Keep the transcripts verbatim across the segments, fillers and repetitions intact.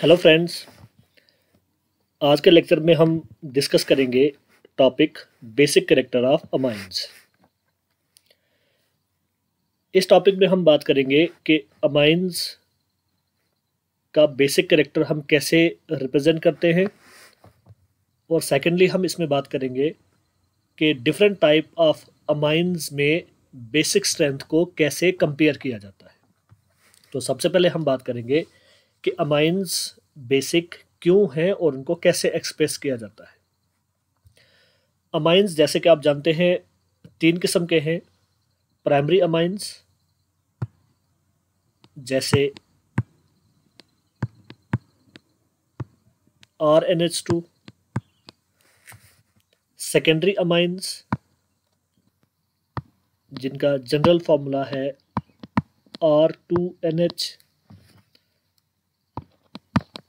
Hello friends, आज के lecture में हम डिस्कस करेंगे topic basic character of amines. इस टॉपिक में हम बात करेंगे कि अमाइंस का बेसिक कैरेक्टर हम कैसे रिप्रेजेंट करते हैं, और सेकेंडली हम इसमें बात करेंगे कि डिफरेंट टाइप ऑफ अमाइंस में बेसिक स्ट्रेंथ को कैसे कंपेयर किया जाता है। तो सबसे पहले हम बात करेंगे कि अमाइंस बेसिक क्यों हैं और उनको कैसे एक्सप्रेस किया जाता है। अमाइंस जैसे कि आप जानते हैं तीन किस्म के हैं, प्राइमरी अमाइंस जैसे R N H two, secondary amines जिनका जनरल फॉर्मूला है आर टू एन एच,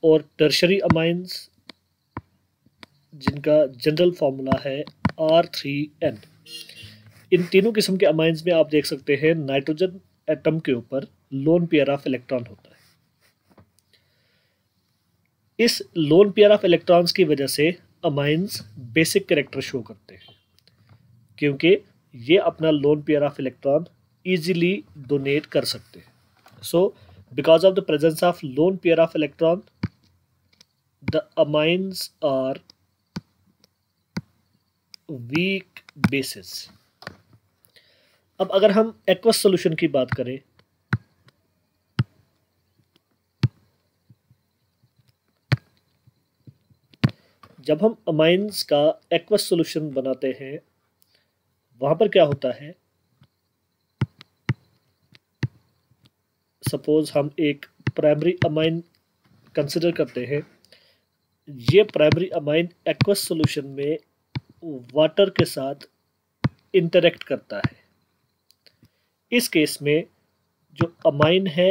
और टर्शरी अमाइंस जिनका जनरल फार्मूला है आर थ्री एन। इन तीनों किस्म के अमाइंस में आप देख सकते हैं नाइट्रोजन एटम के ऊपर लोन पेयर ऑफ इलेक्ट्रॉन होता है। इस लोन पेयर ऑफ इलेक्ट्रॉन्स की वजह से अमाइंस बेसिक कैरेक्टर शो करते हैं, क्योंकि ये अपना lone pair of electron easily donate कर सकते हैं। So because of the presence of lone pair of electron the amines are weak bases। अब अगर हम aqueous solution की बात करें जब हम amines का aqueous solution बनाते हैं वहां पर क्या होता है। सपोज हम एक प्राइमरी amine कंसिडर करते हैं, ये प्राइमरी अमाइन एक्वस सॉल्यूशन में वाटर के साथ इंटरेक्ट करता है। इस केस में जो अमाइन है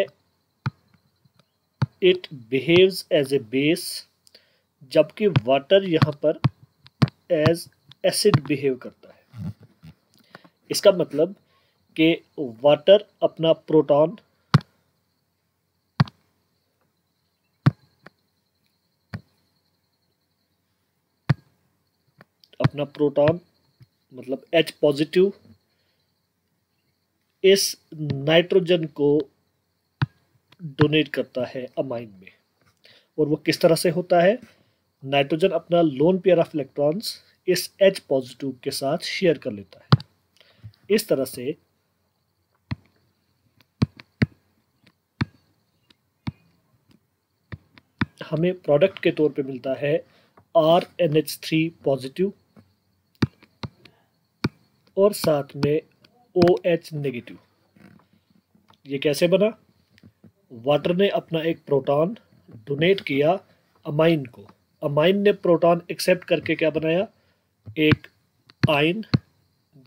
it behaves as a base, जबकि वाटर यहाँ पर एज एसिड बिहेव करता है। इसका मतलब कि वाटर अपना प्रोटॉन अपना प्रोटॉन मतलब H पॉजिटिव इस नाइट्रोजन को डोनेट करता है अमाइन में। और वो किस तरह से होता है, नाइट्रोजन अपना लोन पेयर ऑफ इलेक्ट्रॉन्स इस H पॉजिटिव के साथ शेयर कर लेता है। इस तरह से हमें प्रोडक्ट के तौर पे मिलता है R N H three positive और साथ में ओ एच नेगेटिव। ये कैसे बना, वाटर ने अपना एक प्रोटॉन डोनेट किया अमाइन को, अमाइन ने प्रोटॉन एक्सेप्ट करके क्या बनाया, एक आयन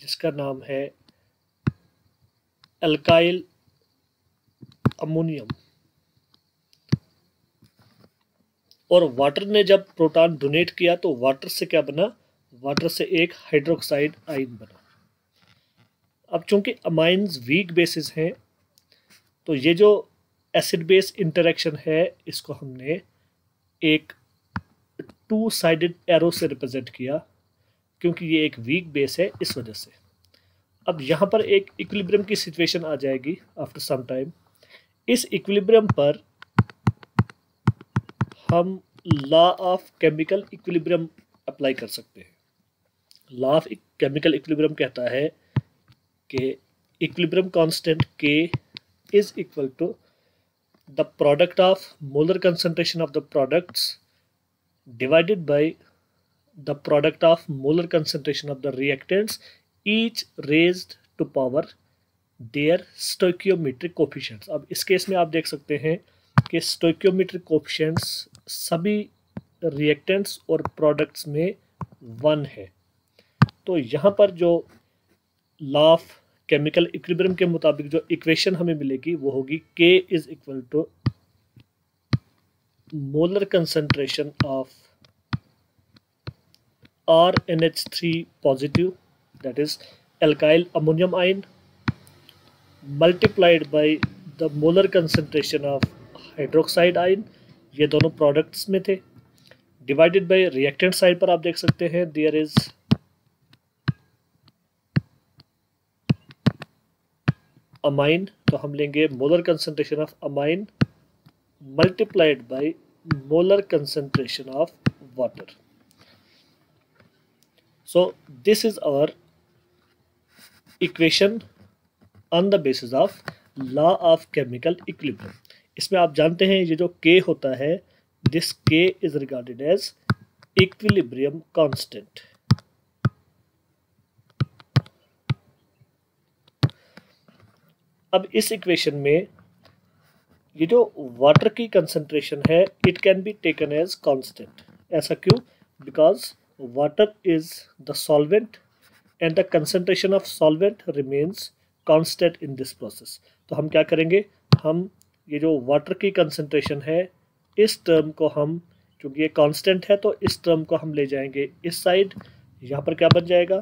जिसका नाम है अल्काइल अमोनियम। और वाटर ने जब प्रोटॉन डोनेट किया तो वाटर से क्या बना, वाटर से एक हाइड्रोक्साइड आयन बना। अब चूंकि अमाइंस वीक बेसिस हैं तो ये जो एसिड बेस इंटरेक्शन है इसको हमने एक टू साइडेड एरो से रिप्रेजेंट किया, क्योंकि ये एक वीक बेस है इस वजह से। अब यहाँ पर एक इक्विलिब्रियम की सिचुएशन आ जाएगी आफ्टर सम टाइम। इस इक्विलिब्रियम पर हम law of chemical equilibrium apply कर सकते हैं। लॉ ऑफ केमिकल इक्विलिब्रियम कहता है कि equilibrium constant K is equal to the product of molar concentration of the products divided by the product of molar concentration of the reactants each raised to power their stoichiometric coefficients. अब इस case में आप देख सकते हैं कि stoichiometric coefficients सभी reactants और प्रोडक्ट्स में वन है। तो यहाँ पर जो लॉ ऑफ केमिकल इक्विलिब्रियम के मुताबिक जो इक्वेशन हमें मिलेगी वो होगी K is equal to molar concentration of R N H three positive that is alkyl ammonium ion multiplied by the molar concentration of hydroxide ion ये दोनों प्रोडक्ट्स में थे। डिवाइडेड बाय रिएक्टेंट साइड पर आप देख सकते हैं देयर इज अमाइन, तो हम लेंगे molar concentration of amine multiplied by molar concentration of water. so this is our equation on the basis of law of chemical equilibrium। इसमें आप जानते हैं ये जो K होता है, this K is regarded as equilibrium constant। अब इस equation में ये जो water की concentration है it can be taken as constant। ऐसा क्यों? because water is the solvent and the concentration of solvent remains constant in this process। तो हम क्या करेंगे, हम ये जो water की concentration है इस term को हम, क्योंकि ये constant है तो इस term को हम ले जाएंगे इस side। यहाँ पर क्या बन जाएगा,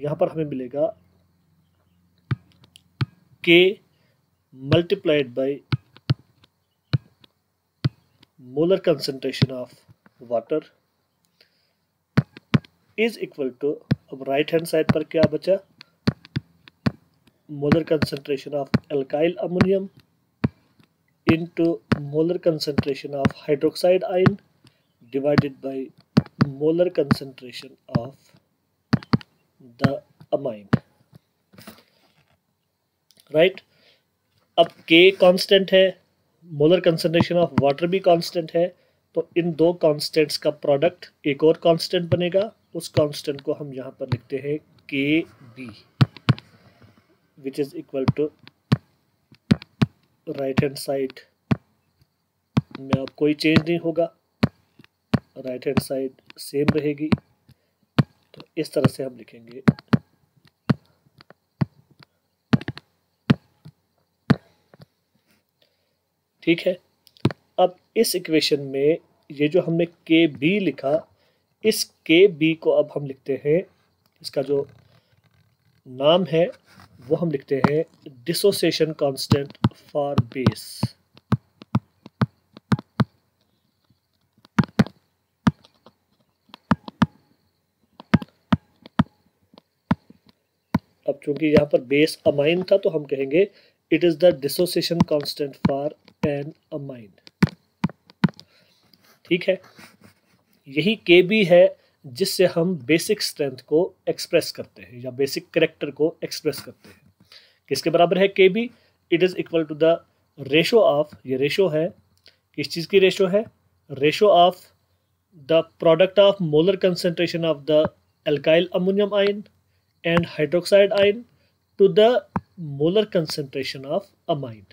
यहाँ पर हमें मिलेगा K multiplied by molar concentration of water is equal to, अब राइट हैंड साइड पर क्या बचा, molar concentration of alkyl ammonium into molar concentration of hydroxide ion divided by molar concentration of the amine, right. अब K constant है, molar concentration of water भी constant है, तो इन दो कांस्टेंट्स का प्रोडक्ट एक और कांस्टेंट बनेगा, उस कांस्टेंट को हम यहाँ पर लिखते हैं Kb, which is equal to right hand side में अब कोई चेंज नहीं होगा, राइट हैंड साइड सेम रहेगी, तो इस तरह से हम लिखेंगे ठीक है। अब इस इक्वेशन में ये जो हमने Kb लिखा, इस Kb को अब हम लिखते हैं, इसका जो नाम है वो हम लिखते हैं डिसोसिएशन कांस्टेंट फॉर बेस। अब चूंकि यहाँ पर बेस अमाइन था तो हम कहेंगे it is the dissociation constant for an amine, ठीक है। यही Kb है जिससे हम बेसिक स्ट्रेंथ को एक्सप्रेस करते हैं या बेसिक करैक्टर को एक्सप्रेस करते हैं। किसके बराबर है Kb? It is equal to the ratio of, ये रेशो है, किस चीज़ की रेशो है, ratio of the product of molar concentration of the alkyl ammonium ion and hydroxide ion to the molar concentration of amine.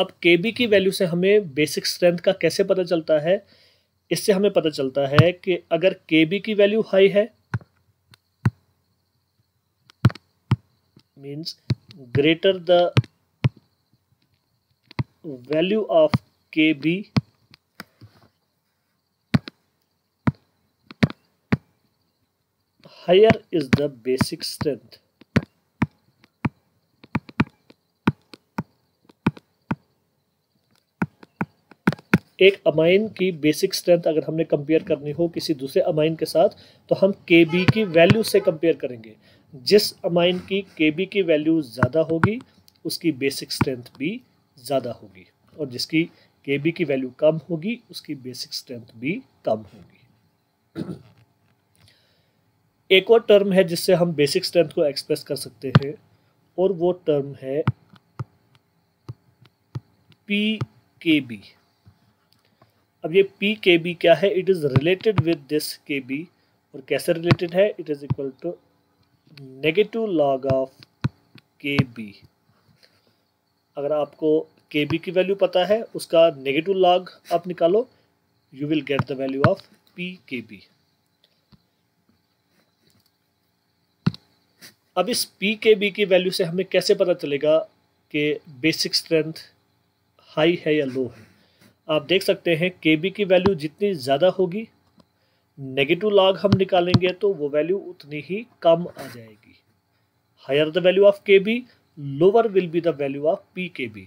अब Kb की value से हमें बेसिक स्ट्रेंथ का कैसे पता चलता है, इससे हमें पता चलता है कि अगर Kb की वैल्यू हाई है means greater the value of Kb higher is the basic strength. एक अमाइन की बेसिक स्ट्रेंथ अगर हमने कंपेयर करनी हो किसी दूसरे अमाइन के साथ तो हम Kb की वैल्यू से कंपेयर करेंगे, जिस अमाइन की Kb की वैल्यू ज़्यादा होगी उसकी बेसिक स्ट्रेंथ भी ज़्यादा होगी और जिसकी Kb की वैल्यू कम होगी उसकी बेसिक स्ट्रेंथ भी कम होगी। एक और टर्म है जिससे हम बेसिक स्ट्रेंथ को एक्सप्रेस कर सकते हैं और वो टर्म है pKb। अब ये pKb क्या है, it is related with this Kb और कैसे रिलेटेड है, it is equal to negative log of Kb। अगर आपको Kb की वैल्यू पता है उसका नेगेटिव लॉग आप निकालो, you will get the value of pKb। अब इस pKb की वैल्यू से हमें कैसे पता चलेगा कि बेसिक स्ट्रेंथ हाई है या लो है। आप देख सकते हैं Kb की वैल्यू जितनी ज़्यादा होगी, नेगेटिव लॉग हम निकालेंगे तो वो वैल्यू उतनी ही कम आ जाएगी। Higher the value of Kb, lower will be the value of pKb।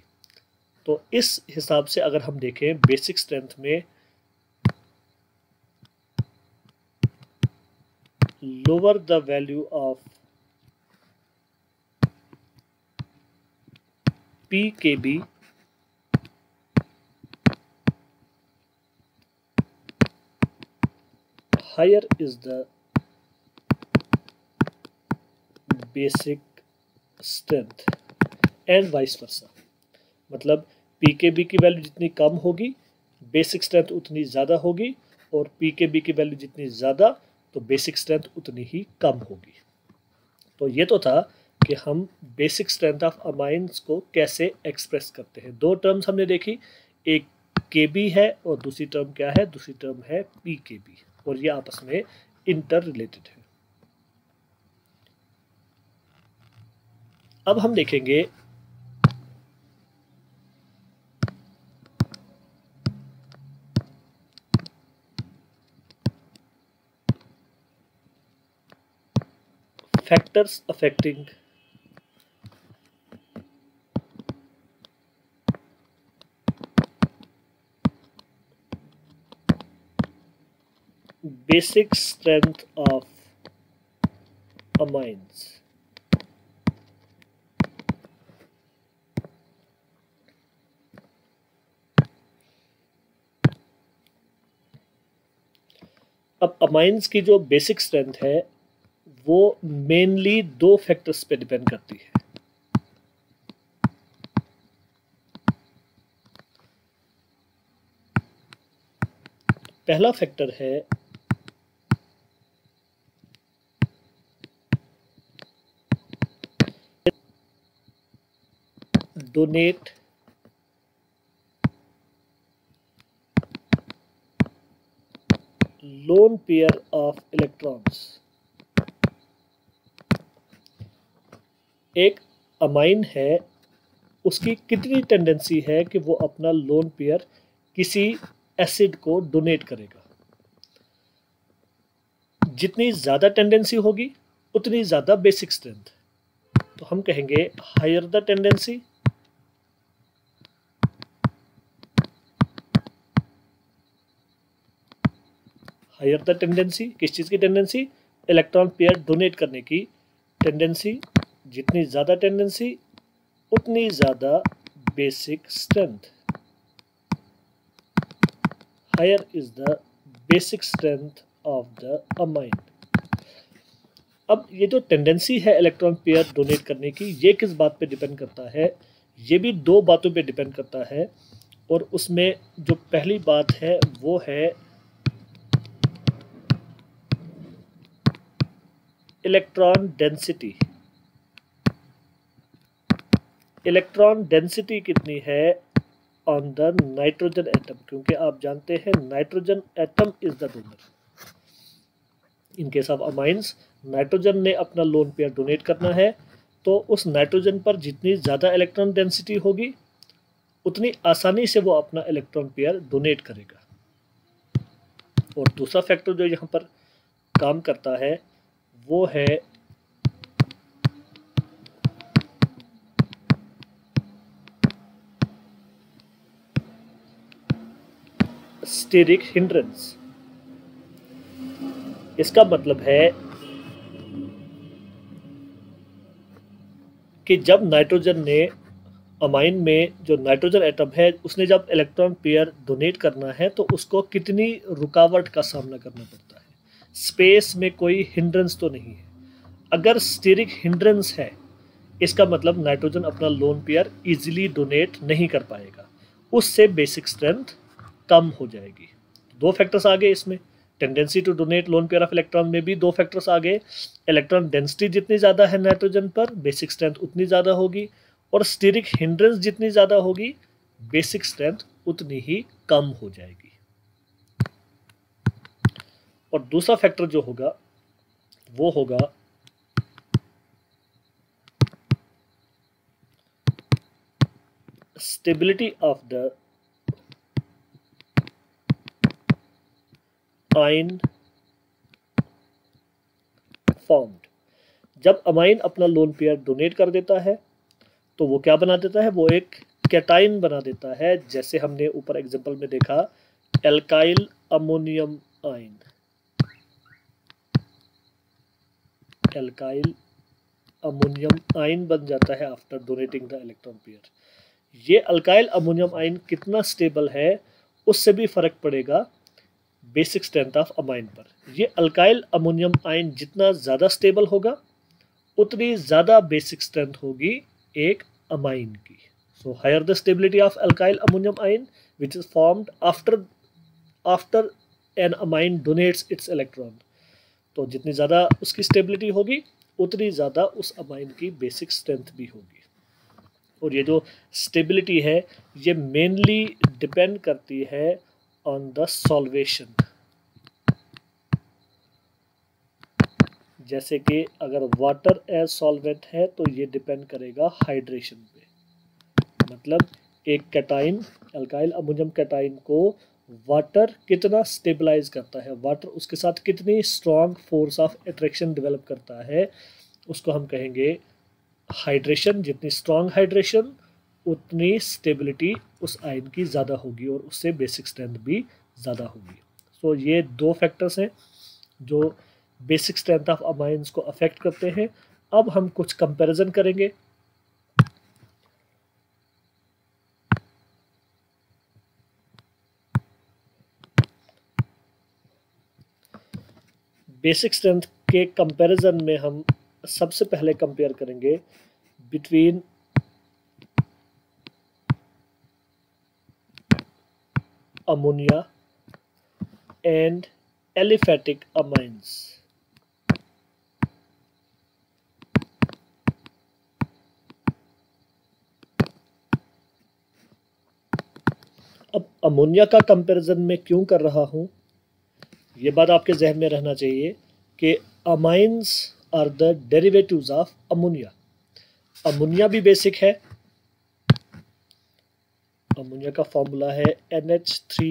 तो इस हिसाब से अगर हम देखें बेसिक स्ट्रेंथ में lower the value of pKb higher is the basic strength and vice versa. मतलब pKb की वैल्यू जितनी कम होगी बेसिक स्ट्रेंथ उतनी ज़्यादा होगी और pKb की वैल्यू जितनी ज़्यादा तो बेसिक स्ट्रेंथ उतनी ही कम होगी। तो ये तो था कि हम बेसिक स्ट्रेंथ ऑफ अमाइंस को कैसे एक्सप्रेस करते हैं। दो टर्म्स हमने देखी, एक Kb है और दूसरी टर्म क्या है, दूसरी टर्म है pKb और ये आपस में इंटर रिलेटेड है। अब हम देखेंगे factors affecting basic strength of amines. अब अमाइंस की जो बेसिक स्ट्रेंथ है वो मेनली दो फैक्टर्स पे डिपेंड करती है। पहला फैक्टर है donate lone pair of electrons. एक अमाइन है उसकी कितनी टेंडेंसी है कि वो अपना लोन पेयर किसी एसिड को डोनेट करेगा, जितनी ज़्यादा टेंडेंसी होगी उतनी ज़्यादा बेसिक स्ट्रेंथ। तो हम कहेंगे higher the tendency higher the tendency, किस चीज़ की टेंडेंसी, इलेक्ट्रॉन पेयर डोनेट करने की टेंडेंसी, जितनी ज़्यादा टेंडेंसी उतनी ज़्यादा basic strength. Higher is the basic strength of the amine. अब ये जो टेंडेंसी है इलेक्ट्रॉन पेयर डोनेट करने की ये किस बात पे डिपेंड करता है, ये भी दो बातों पे डिपेंड करता है और उसमें जो पहली बात है वो है इलेक्ट्रॉन डेंसिटी। इलेक्ट्रॉन डेंसिटी कितनी है ऑन द नाइट्रोजन एटम, क्योंकि आप जानते हैं nitrogen atom is the donor. In case of amines nitrogen ने अपना लोन पेयर डोनेट करना है तो उस नाइट्रोजन पर जितनी ज़्यादा इलेक्ट्रॉन डेंसिटी होगी उतनी आसानी से वो अपना इलेक्ट्रॉन पेयर डोनेट करेगा। और दूसरा फैक्टर जो यहाँ पर काम करता है वो है स्टीरिक हिंड्रेंस। इसका मतलब है कि जब नाइट्रोजन ने अमाइन में जो नाइट्रोजन एटम है उसने जब इलेक्ट्रॉन पेयर डोनेट करना है तो उसको कितनी रुकावट का सामना करना पड़ता है, स्पेस में कोई हिंड्रेंस तो नहीं है। अगर स्टीरिक हिंड्रेंस है इसका मतलब नाइट्रोजन अपना लोन पेयर इजीली डोनेट नहीं कर पाएगा, उससे बेसिक स्ट्रेंथ कम हो जाएगी। दो फैक्टर्स आ गए इसमें, tendency to donate lone pair of electron में भी दो फैक्टर्स आ गए, इलेक्ट्रॉन डेंसिटी जितनी ज़्यादा है नाइट्रोजन पर बेसिक स्ट्रेंथ उतनी ज़्यादा होगी और स्टीरिक हिंड्रेंस जितनी ज़्यादा होगी बेसिक स्ट्रेंथ उतनी ही कम हो जाएगी। और दूसरा फैक्टर जो होगा वो होगा stability of the ion formed. जब अमाइन अपना लोन पेयर डोनेट कर देता है तो वो क्या बना देता है, वो एक कैटाइन बना देता है, जैसे हमने ऊपर एग्जांपल में देखा alkyl ammonium ion, alkyl ammonium ion बन जाता है after donating the electron pair. ये अल्काइल अमोनियम आयन कितना स्टेबल है उससे भी फर्क पड़ेगा बेसिक स्ट्रेंथ ऑफ अमाइन पर। ये अल्काइल अमोनियम आयन जितना ज़्यादा स्टेबल होगा उतनी ज़्यादा बेसिक स्ट्रेंथ होगी एक अमाइन की। So higher the stability of alkyl ammonium ion which is formed after after an amine donates its electron, तो जितनी ज़्यादा उसकी स्टेबिलिटी होगी उतनी ज़्यादा उस अमाइन की बेसिक स्ट्रेंथ भी होगी। और ये जो स्टेबिलिटी है ये मेनली डिपेंड करती है ऑन द सॉल्वेशन, जैसे कि अगर वाटर एज सॉल्वेंट है तो ये डिपेंड करेगा हाइड्रेशन पे, मतलब एक कैटाइन अल्काइल अमोनियम कैटाइन को वाटर कितना स्टेबलाइज करता है, वाटर उसके साथ कितनी strong force of attraction develop करता है, उसको हम कहेंगे हाइड्रेशन। जितनी स्ट्रॉन्ग हाइड्रेशन उतनी स्टेबिलिटी उस आयन की ज़्यादा होगी और उससे बेसिक स्ट्रेंथ भी ज़्यादा होगी। सो so, ये दो फैक्टर्स हैं जो बेसिक स्ट्रेंथ ऑफ अमाइंस को अफेक्ट करते हैं। अब हम कुछ कंपैरिजन करेंगे। बेसिक स्ट्रेंथ के कंपैरिजन में हम सबसे पहले कंपेयर करेंगे between ammonia and aliphatic amines. अब अमोनिया का कंपैरिजन मैं क्यों कर रहा हूँ, ये बात आपके जहन में रहना चाहिए कि amines are the derivatives of ammonia. Ammonia भी बेसिक है, अमोनिया का फॉर्मूला है एन एच थ्री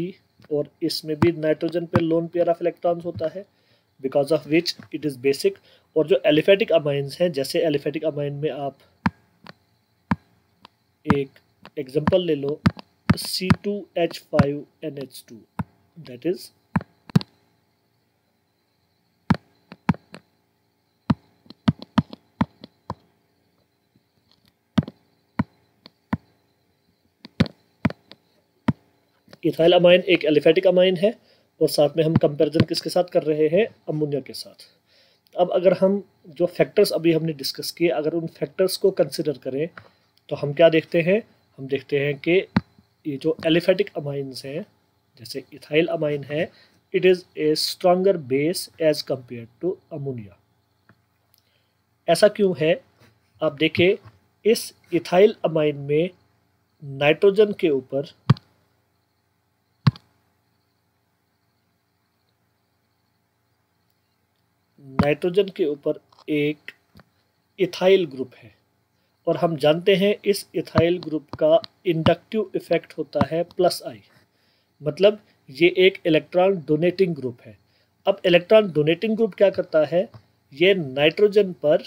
और इसमें भी नाइट्रोजन पे लोन पेयर ऑफ इलेक्ट्रॉन्स होता है, because of which it is basic. और जो एलिफैटिक अमाइंस हैं, जैसे एलिफैटिक अमाइन में आप एक एग्जांपल ले लो C two H five N H two, that is ethyl amine एक एलिफैटिक अमाइन है और साथ में हम कंपैरिजन किसके साथ कर रहे हैं, अमोनिया के साथ। अब अगर हम जो फैक्टर्स अभी हमने डिस्कस किए अगर उन फैक्टर्स को कंसिडर करें तो हम क्या देखते हैं, हम देखते हैं कि ये जो एलिफैटिक अमाइंस हैं जैसे इथाइल अमाइन है, it is a stronger base as compared to ammonia. ऐसा क्यों है? आप देखें इस इथाइल अमाइन में नाइट्रोजन के ऊपर नाइट्रोजन के ऊपर एक इथाइल ग्रुप है और हम जानते हैं इस इथाइल ग्रुप का इंडक्टिव इफेक्ट होता है प्लस आई, मतलब ये एक इलेक्ट्रॉन डोनेटिंग ग्रुप है। अब इलेक्ट्रॉन डोनेटिंग ग्रुप क्या करता है, ये नाइट्रोजन पर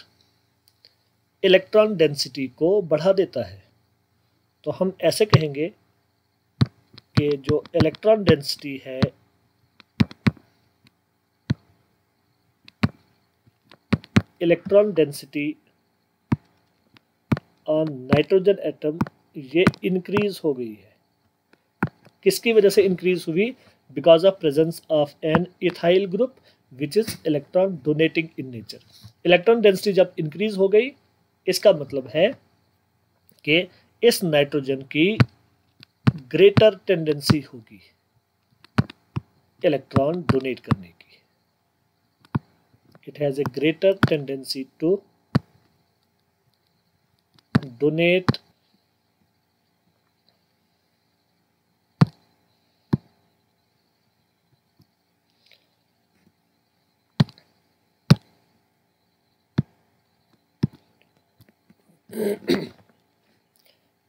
इलेक्ट्रॉन डेंसिटी को बढ़ा देता है। तो हम ऐसे कहेंगे कि जो इलेक्ट्रॉन डेंसिटी है electron density on nitrogen atom ये इंक्रीज हो गई है। किसकी वजह से इंक्रीज हुई? Because of presence of an ethyl group which is electron donating in nature. Electron density जब इंक्रीज हो गई इसका मतलब है कि इस नाइट्रोजन की ग्रेटर टेंडेंसी होगी इलेक्ट्रॉन डोनेट करने की। It has a greater tendency to donate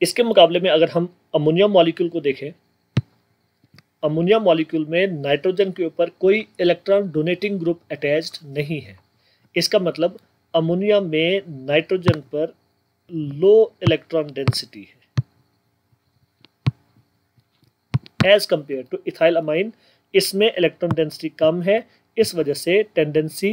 इसके मुकाबले में अगर हम अमोनिया मॉलिक्यूल को देखें, अमोनिया मॉलिक्यूल में नाइट्रोजन के ऊपर कोई इलेक्ट्रॉन डोनेटिंग ग्रुप अटैच्ड नहीं है। इसका मतलब अमोनिया में नाइट्रोजन पर लो इलेक्ट्रॉन डेंसिटी है। As compare to ethyl amine, इसमें इलेक्ट्रॉन डेंसिटी कम है, इस वजह से टेंडेंसी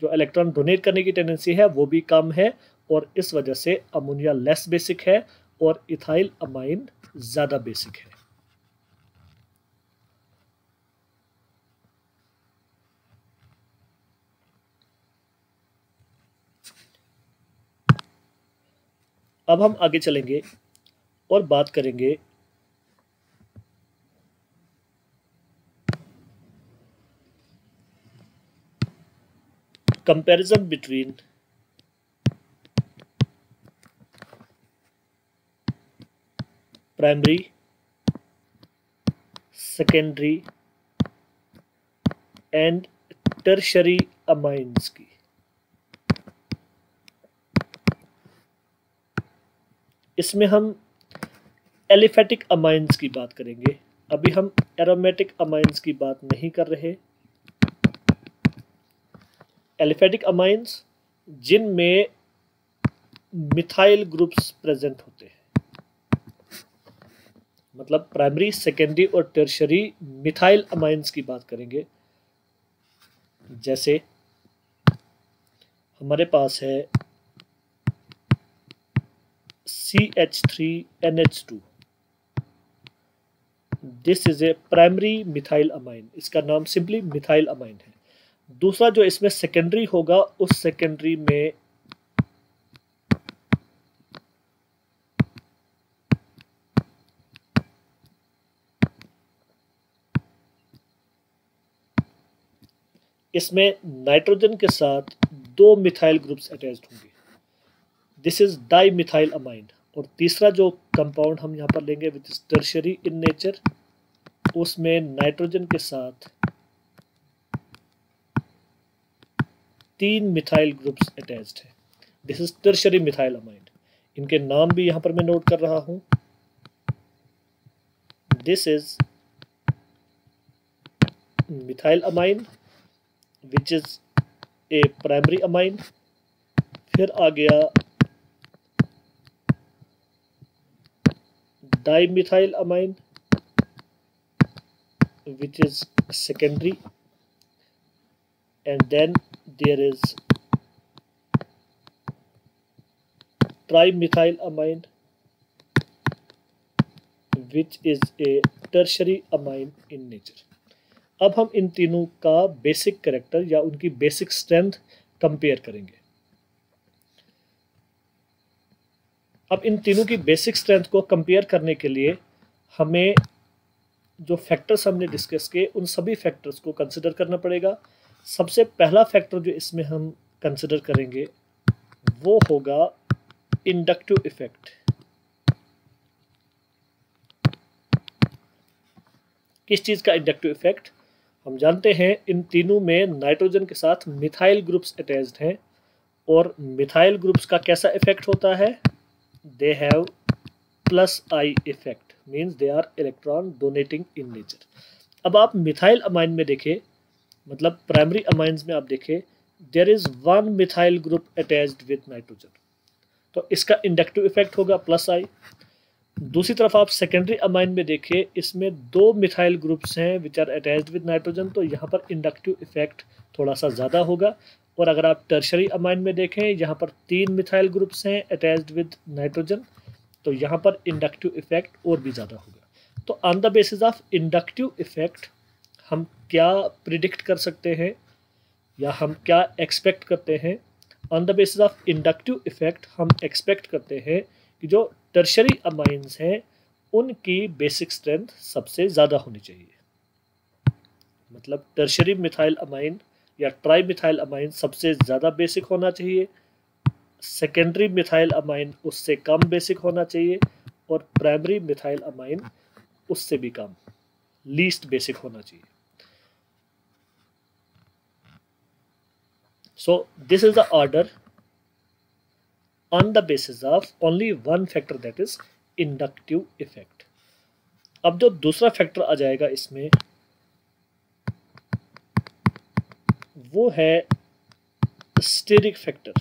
जो इलेक्ट्रॉन डोनेट करने की टेंडेंसी है वो भी कम है और इस वजह से अमोनिया लेस बेसिक है और इथाइल अमाइन ज़्यादा बेसिक है। अब हम आगे चलेंगे और बात करेंगे comparison between primary, secondary and tertiary amines की। इसमें हम एलिफैटिक अमाइंस की बात करेंगे, अभी हम एरोमेटिक अमाइंस की बात नहीं कर रहे। एलिफैटिक अमाइंस जिनमें मिथाइल ग्रुप्स प्रेजेंट होते हैं, मतलब प्राइमरी, सेकेंडरी और टर्शरी मिथाइल अमाइंस की बात करेंगे। जैसे हमारे पास है C H three N H two, this is a primary methyl amine, इसका नाम सिंपली मिथाइल अमाइन है। दूसरा जो इसमें सेकेंडरी होगा उस सेकेंडरी में इसमें नाइट्रोजन के साथ दो मिथाइल ग्रुप्स अटैच्ड होंगे, this is dimethyl amine. और तीसरा जो कंपाउंड हम यहाँ पर लेंगे which is tertiary in nature, उसमें नाइट्रोजन के साथ तीन मिथाइल ग्रुप्स अटैच्ड है, this is tertiary methyl amine. इनके नाम भी यहाँ पर मैं नोट कर रहा हूँ, this is methyl amine which is a primary amine. फिर आ गया dimethyl amine which is secondary and then there is trimethyl amine which is a tertiary amine in nature. अब हम इन तीनों का बेसिक कैरेक्टर या उनकी basic strength compare करेंगे। अब इन तीनों की बेसिक स्ट्रेंथ को कंपेयर करने के लिए हमें जो फैक्टर्स हमने डिस्कस किए उन सभी फैक्टर्स को कंसिडर करना पड़ेगा। सबसे पहला फैक्टर जो इसमें हम कंसिडर करेंगे वो होगा इंडक्टिव इफेक्ट, किस चीज़ का इंडक्टिव इफेक्ट। हम जानते हैं इन तीनों में नाइट्रोजन के साथ मिथाइल ग्रुप्स अटैच्ड हैं और मिथाइल ग्रुप्स का कैसा इफेक्ट होता है, they have plus I effect means they are electron donating in nature। अब आप मिथाइल अमाइन में देखें, मतलब प्राइमरी अमाइंस में आप देखें, there is one methyl group attached with nitrogen, तो इसका इंडक्टिव इफेक्ट होगा प्लस I। दूसरी तरफ आप सेकेंडरी अमाइन में देखें, इसमें दो मिथाइल ग्रुप्स हैं which are attached with nitrogen, तो यहाँ पर इंडक्टिव इफेक्ट थोड़ा सा ज़्यादा होगा। और अगर आप टर्शरी अमाइन में देखें, यहाँ पर तीन मिथाइल ग्रुप्स हैं अटैच्ड विद नाइट्रोजन, तो यहाँ पर इंडक्टिव इफेक्ट और भी ज़्यादा होगा। तो on the basis of inductive effect हम क्या प्रिडिक्ट कर सकते हैं या हम क्या एक्सपेक्ट करते हैं, on the basis of inductive effect हम एक्सपेक्ट करते हैं कि जो टर्शरी अमाइंस हैं उनकी बेसिक स्ट्रेंथ सबसे ज़्यादा होनी चाहिए, मतलब टर्शरी मिथाइल अमाइन या ट्राई मिथाइल अमाइन सबसे ज़्यादा बेसिक होना चाहिए, सेकेंडरी मिथाइल अमाइन उससे कम बेसिक होना चाहिए और प्राइमरी मिथाइल अमाइन उससे भी कम, लीस्ट बेसिक होना चाहिए। So this is the order on the basis of only one factor, that is inductive effect. अब जो दूसरा फैक्टर आ जाएगा इसमें वो है स्टीरिक फैक्टर।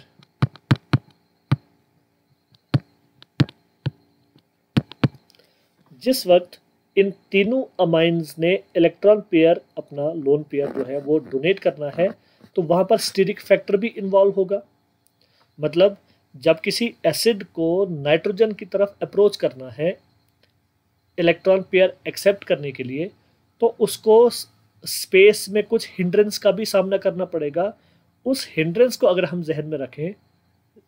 जिस वक्त इन तीनों अमाइंस ने इलेक्ट्रॉन पेयर अपना लोन पेयर जो है वो डोनेट करना है, तो वहाँ पर स्टीरिक फैक्टर भी इन्वॉल्व होगा। मतलब जब किसी एसिड को नाइट्रोजन की तरफ अप्रोच करना है इलेक्ट्रॉन पेयर एक्सेप्ट करने के लिए, तो उसको स्पेस में कुछ हिंड्रेंस का भी सामना करना पड़ेगा। उस हिंड्रेंस को अगर हम जहन में रखें,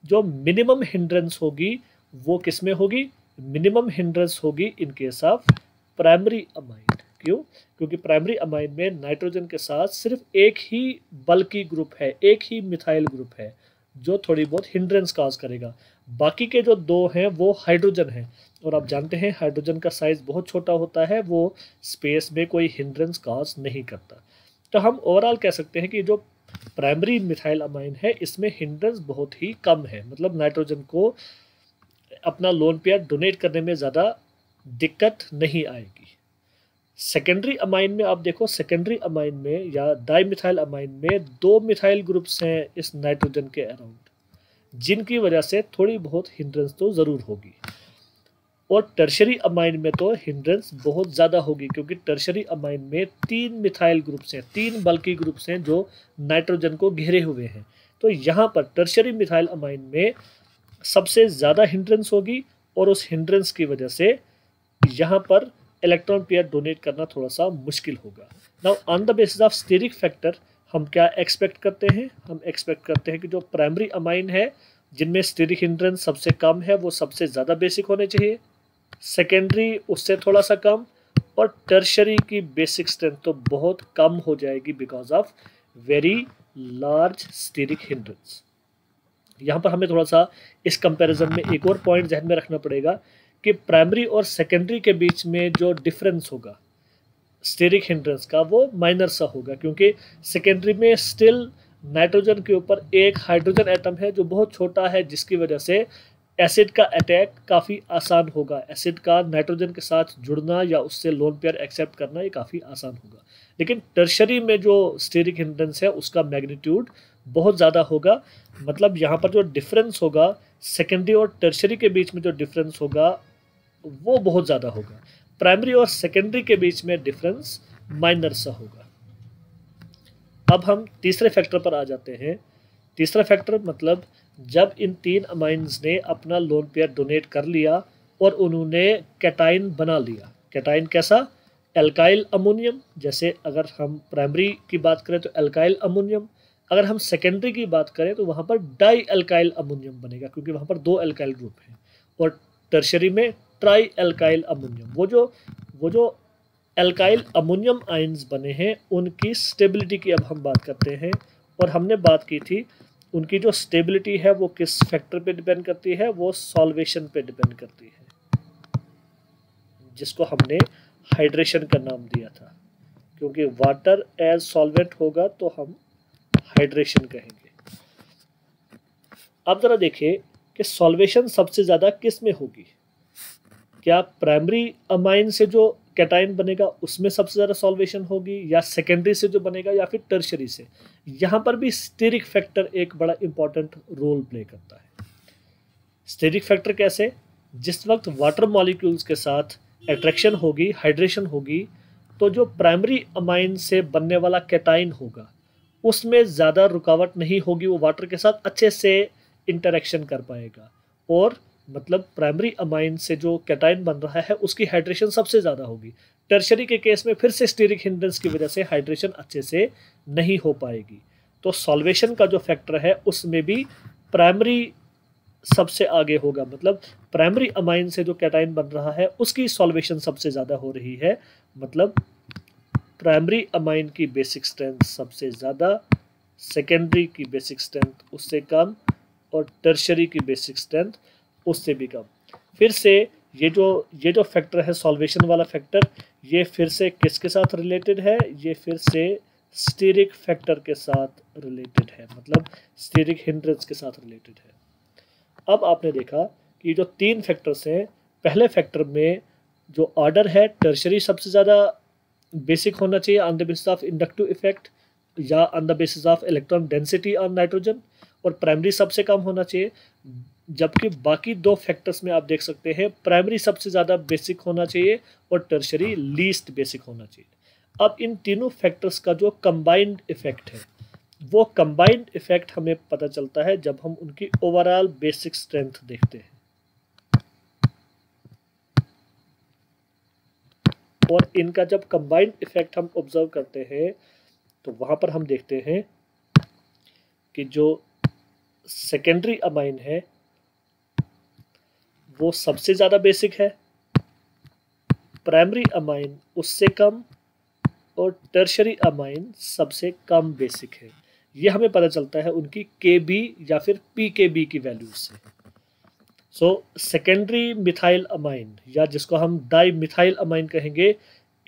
जो मिनिमम हिंड्रेंस होगी वो किस में होगी? मिनिमम हिंड्रेंस होगी in case of primary amine. क्यों? क्योंकि प्राइमरी अमाइन में नाइट्रोजन के साथ सिर्फ एक ही बल्की ग्रुप है, एक ही मिथाइल ग्रुप है जो थोड़ी बहुत हिंड्रेंस काज करेगा। बाकी के जो दो हैं वो हाइड्रोजन हैं, और आप जानते हैं हाइड्रोजन का साइज बहुत छोटा होता है, वो स्पेस में कोई हिंड्रेंस काज नहीं करता। तो हम ओवरऑल कह सकते हैं कि जो प्राइमरी मिथाइल अमाइन है इसमें हिंड्रेंस बहुत ही कम है। मतलब नाइट्रोजन को अपना लोन पेयर डोनेट करने में ज़्यादा दिक्कत नहीं आएगी। सेकेंडरी अमाइन में आप देखो, सेकेंडरी अमाइन में या डाई मिथाइल अमाइन में दो मिथाइल ग्रुप्स हैं इस नाइट्रोजन के अराउंड, जिनकी वजह से थोड़ी बहुत हिंड्रेंस तो ज़रूर होगी। और टर्शरी अमाइन में तो हिंड्रेंस बहुत ज़्यादा होगी, क्योंकि टर्शरी अमाइन में तीन मिथाइल ग्रुप्स हैं, तीन बल्की ग्रुप्स हैं जो नाइट्रोजन को घेरे हुए हैं। तो यहाँ पर टर्शरी मिथाइल अमाइन में सबसे ज़्यादा हिंड्रेंस होगी, और उस हिंड्रेंस की वजह से यहाँ पर इलेक्ट्रॉन पेयर डोनेट करना थोड़ा सा मुश्किल होगा। Now on the basis of steric factor हम क्या एक्सपेक्ट करते हैं? हम एक्सपेक्ट करते हैं कि जो प्राइमरी अमाइन है जिनमें स्टीरिक हिंड्रेंस सबसे कम है वो सबसे ज़्यादा बेसिक होने चाहिए, सेकेंडरी उससे थोड़ा सा कम, और टर्शरी की बेसिक स्ट्रेंथ तो बहुत कम हो जाएगी because of very large steric hindrance. यहाँ पर हमें थोड़ा सा इस कंपैरिजन में एक और पॉइंट ध्यान में रखना पड़ेगा कि प्राइमरी और सेकेंडरी के बीच में जो डिफरेंस होगा स्टीरिक हिंड्रेंस का वो माइनर सा होगा, क्योंकि सेकेंडरी में स्टिल नाइट्रोजन के ऊपर एक हाइड्रोजन एटम है जो बहुत छोटा है, जिसकी वजह से एसिड का अटैक काफ़ी आसान होगा। एसिड का नाइट्रोजन के साथ जुड़ना या उससे लोन पेयर एक्सेप्ट करना ये काफ़ी आसान होगा। लेकिन टर्शरी में जो स्टीरिक हिंड्रेंस है उसका मैग्नीट्यूड बहुत ज़्यादा होगा। मतलब यहाँ पर जो डिफरेंस होगा सेकेंडरी और टर्शरी के बीच में जो डिफरेंस होगा वो बहुत ज़्यादा होगा, प्राइमरी और सेकेंडरी के बीच में डिफरेंस माइनर सा होगा। अब हम तीसरे फैक्टर पर आ जाते हैं। तीसरा फैक्टर मतलब जब इन तीन अमाइंस ने अपना लोन पेयर डोनेट कर लिया और उन्होंने कैटाइन बना लिया। कैटाइन कैसा? Alkyl ammonium. जैसे अगर हम प्राइमरी की बात करें तो अल्काइल अमोनियम, अगर हम सेकेंडरी की बात करें तो वहाँ पर डाई अल्काइल अमोनियम बनेगा, क्योंकि वहाँ पर दो अल्काइल ग्रुप हैं। और टर्शरी में ट्राई अल्काइल अमोनियम। वो जो वो जो अल्काइल अमोनियम आइंस बने हैं उनकी स्टेबिलिटी की अब हम बात करते हैं, और हमने बात की थी उनकी जो स्टेबिलिटी है वो किस फैक्टर पे डिपेंड करती है? वो सॉल्वेशन पे डिपेंड करती है, जिसको हमने हाइड्रेशन का नाम दिया था। क्योंकि वाटर एज सॉल्वेंट होगा तो हम हाइड्रेशन कहेंगे। अब जरा देखिए कि सॉल्वेशन सबसे ज़्यादा किस में होगी? क्या प्राइमरी अमाइन से जो कैटाइन बनेगा उसमें सबसे ज़्यादा सॉल्वेशन होगी, या सेकेंडरी से जो बनेगा, या फिर टर्शरी से? यहाँ पर भी स्टीरिक फैक्टर एक बड़ा इंपॉर्टेंट रोल प्ले करता है। स्टीरिक फैक्टर कैसे? जिस वक्त वाटर मॉलिक्यूल्स के साथ एट्रैक्शन होगी, हाइड्रेशन होगी, तो जो प्राइमरी अमाइन से बनने वाला कैटाइन होगा उसमें ज़्यादा रुकावट नहीं होगी, वो वाटर के साथ अच्छे से इंटरेक्शन कर पाएगा। और मतलब प्राइमरी अमाइन से जो कैटाइन बन रहा है उसकी हाइड्रेशन सबसे ज़्यादा होगी। टर्शरी के केस में फिर से स्टीरिक हिंड्रेंस की वजह से हाइड्रेशन अच्छे से नहीं हो पाएगी। तो सॉल्वेशन का जो फैक्टर है उसमें भी प्राइमरी सबसे आगे होगा। मतलब प्राइमरी अमाइन से जो कैटाइन बन रहा है उसकी सॉल्वेशन सबसे ज़्यादा हो रही है, मतलब प्राइमरी अमाइन की बेसिक स्ट्रेंथ सबसे ज़्यादा, सेकेंडरी की बेसिक स्ट्रेंथ उससे कम, और टर्शरी की बेसिक स्ट्रेंथ उससे भी कम। फिर से ये जो ये जो फैक्टर है सॉल्वेशन वाला फैक्टर, ये फिर से किसके साथ रिलेटेड है? ये फिर से स्टीरिक फैक्टर के साथ रिलेटेड है, मतलब स्टीरिक हिंड्रेंस के साथ रिलेटेड है। अब आपने देखा कि जो तीन फैक्टर्स हैं, पहले फैक्टर में जो ऑर्डर है टर्शरी सबसे ज़्यादा बेसिक होना चाहिए on the basis of inductive effect या on the basis of electron density on nitrogen, और प्राइमरी सबसे कम होना चाहिए। जबकि बाकी दो फैक्टर्स में आप देख सकते हैं प्राइमरी सबसे ज़्यादा बेसिक होना चाहिए और टर्शरी लीस्ट बेसिक होना चाहिए। अब इन तीनों फैक्टर्स का जो कंबाइंड इफेक्ट है वो कंबाइंड इफेक्ट हमें पता चलता है जब हम उनकी ओवरऑल बेसिक स्ट्रेंथ देखते हैं, और इनका जब कंबाइंड इफेक्ट हम ऑब्जर्व करते हैं तो वहाँ पर हम देखते हैं कि जो सेकेंडरी अमाइन है वो सबसे ज़्यादा बेसिक है, प्राइमरी अमाइन उससे कम और टर्शरी अमाइन सबसे कम बेसिक है। ये हमें पता चलता है उनकी Kb या फिर pKb की वैल्यू से। सो सेकेंडरी मिथाइल अमाइन या जिसको हम डाई मिथाइल अमाइन कहेंगे,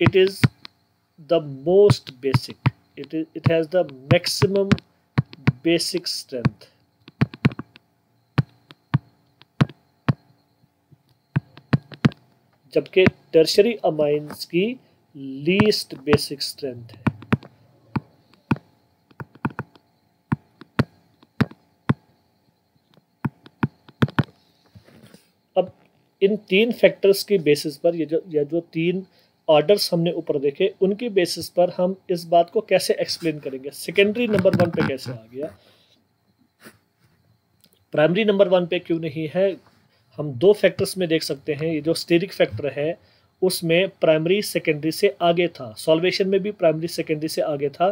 it is the most basic, it is it has the maximum basic strength. जबकि टर्शरी अमाइंस की लीस्ट बेसिक स्ट्रेंथ है। अब इन तीन फैक्टर्स की बेसिस पर ये जो ये जो तीन ऑर्डर्स हमने ऊपर देखे उनकी बेसिस पर हम इस बात को कैसे एक्सप्लेन करेंगे। सेकेंडरी नंबर वन पे कैसे आ गया, प्राइमरी नंबर वन पे क्यों नहीं है। हम दो फैक्टर्स में देख सकते हैं, ये जो स्टीरिक फैक्टर है उसमें प्राइमरी सेकेंडरी से आगे था, सॉल्वेशन में भी प्राइमरी सेकेंडरी से आगे था,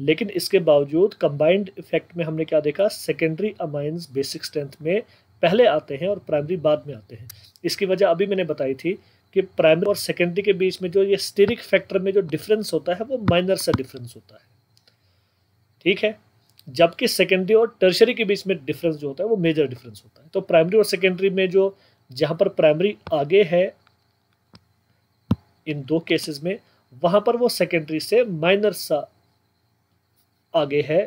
लेकिन इसके बावजूद कंबाइंड इफेक्ट में हमने क्या देखा, सेकेंडरी अमाइंस बेसिक स्ट्रेंथ में पहले आते हैं और प्राइमरी बाद में आते हैं। इसकी वजह अभी मैंने बताई थी कि प्राइमरी और सेकेंडरी के बीच में जो ये स्टीरिक फैक्टर में जो डिफरेंस होता है वो माइनर सा डिफरेंस होता है, ठीक है, जबकि सेकेंडरी और टर्शरी के बीच में डिफरेंस जो होता है वो मेजर डिफरेंस होता है। तो प्राइमरी और सेकेंडरी में जो जहाँ पर प्राइमरी आगे है इन दो केसेस में, वहाँ पर वो सेकेंडरी से माइनर सा आगे है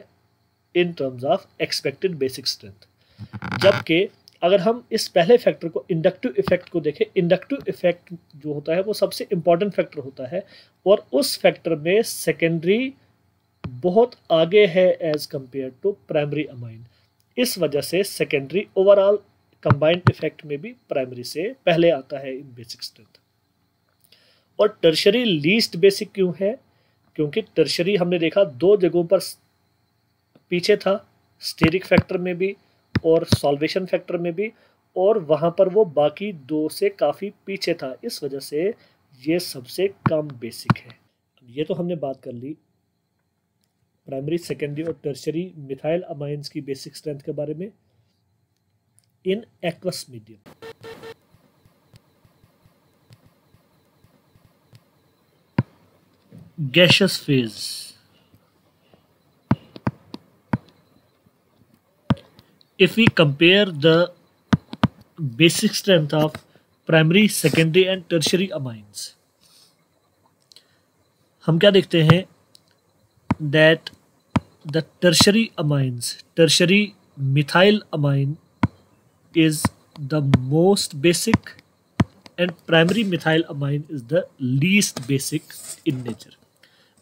in terms of expected basic strength. जबकि अगर हम इस पहले फैक्टर को इंडक्टिव इफेक्ट को देखें, इंडक्टिव इफेक्ट जो होता है वो सबसे इम्पॉर्टेंट फैक्टर होता है और उस फैक्टर में सेकेंडरी बहुत आगे है as compare to primary amine. इस वजह से सेकेंडरी ओवरऑल कंबाइंड इफेक्ट में भी प्राइमरी से पहले आता है इन बेसिक स्ट्रेंथ। और टर्शरी लीस्ट बेसिक क्यों है, क्योंकि टर्शरी हमने देखा दो जगहों पर पीछे था, स्टीरिक फैक्टर में भी और सॉल्वेशन फैक्टर में भी, और वहाँ पर वो बाकी दो से काफ़ी पीछे था, इस वजह से ये सबसे कम बेसिक है। ये तो हमने बात कर ली प्राइमरी सेकेंडरी और टर्शरी मिथाइल अमाइंस की बेसिक स्ट्रेंथ के बारे में in aqueous medium. Gaseous phase, if we compare the basic strength of primary, secondary and tertiary amines, हम क्या देखते हैं that the tertiary amines, tertiary methyl amine is the most basic and primary methyl amine is the least basic in nature.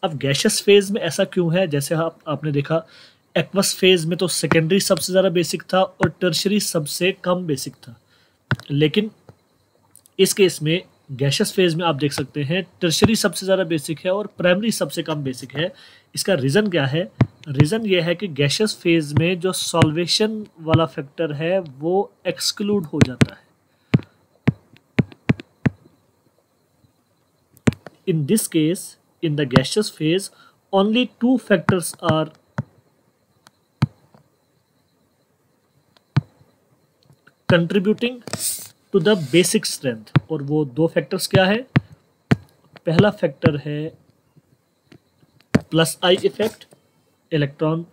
अब gaseous phase में ऐसा क्यों है, जैसे आप आपने देखा एक्वस फेज में तो सेकेंडरी सबसे ज़्यादा बेसिक था और टर्शरी सबसे कम बेसिक था, लेकिन इस केस में गैसियस फेज में आप देख सकते हैं टर्शरी सबसे ज़्यादा बेसिक है और प्राइमरी सबसे कम बेसिक है। इसका रीज़न क्या है, रीज़न ये है कि गैसियस फेज में जो सॉल्वेशन वाला फैक्टर है वो एक्सक्लूड हो जाता है। In this case in the gaseous phase only two factors are contributing to the basic strength, और वो दो factors क्या है, पहला factor है plus I effect electron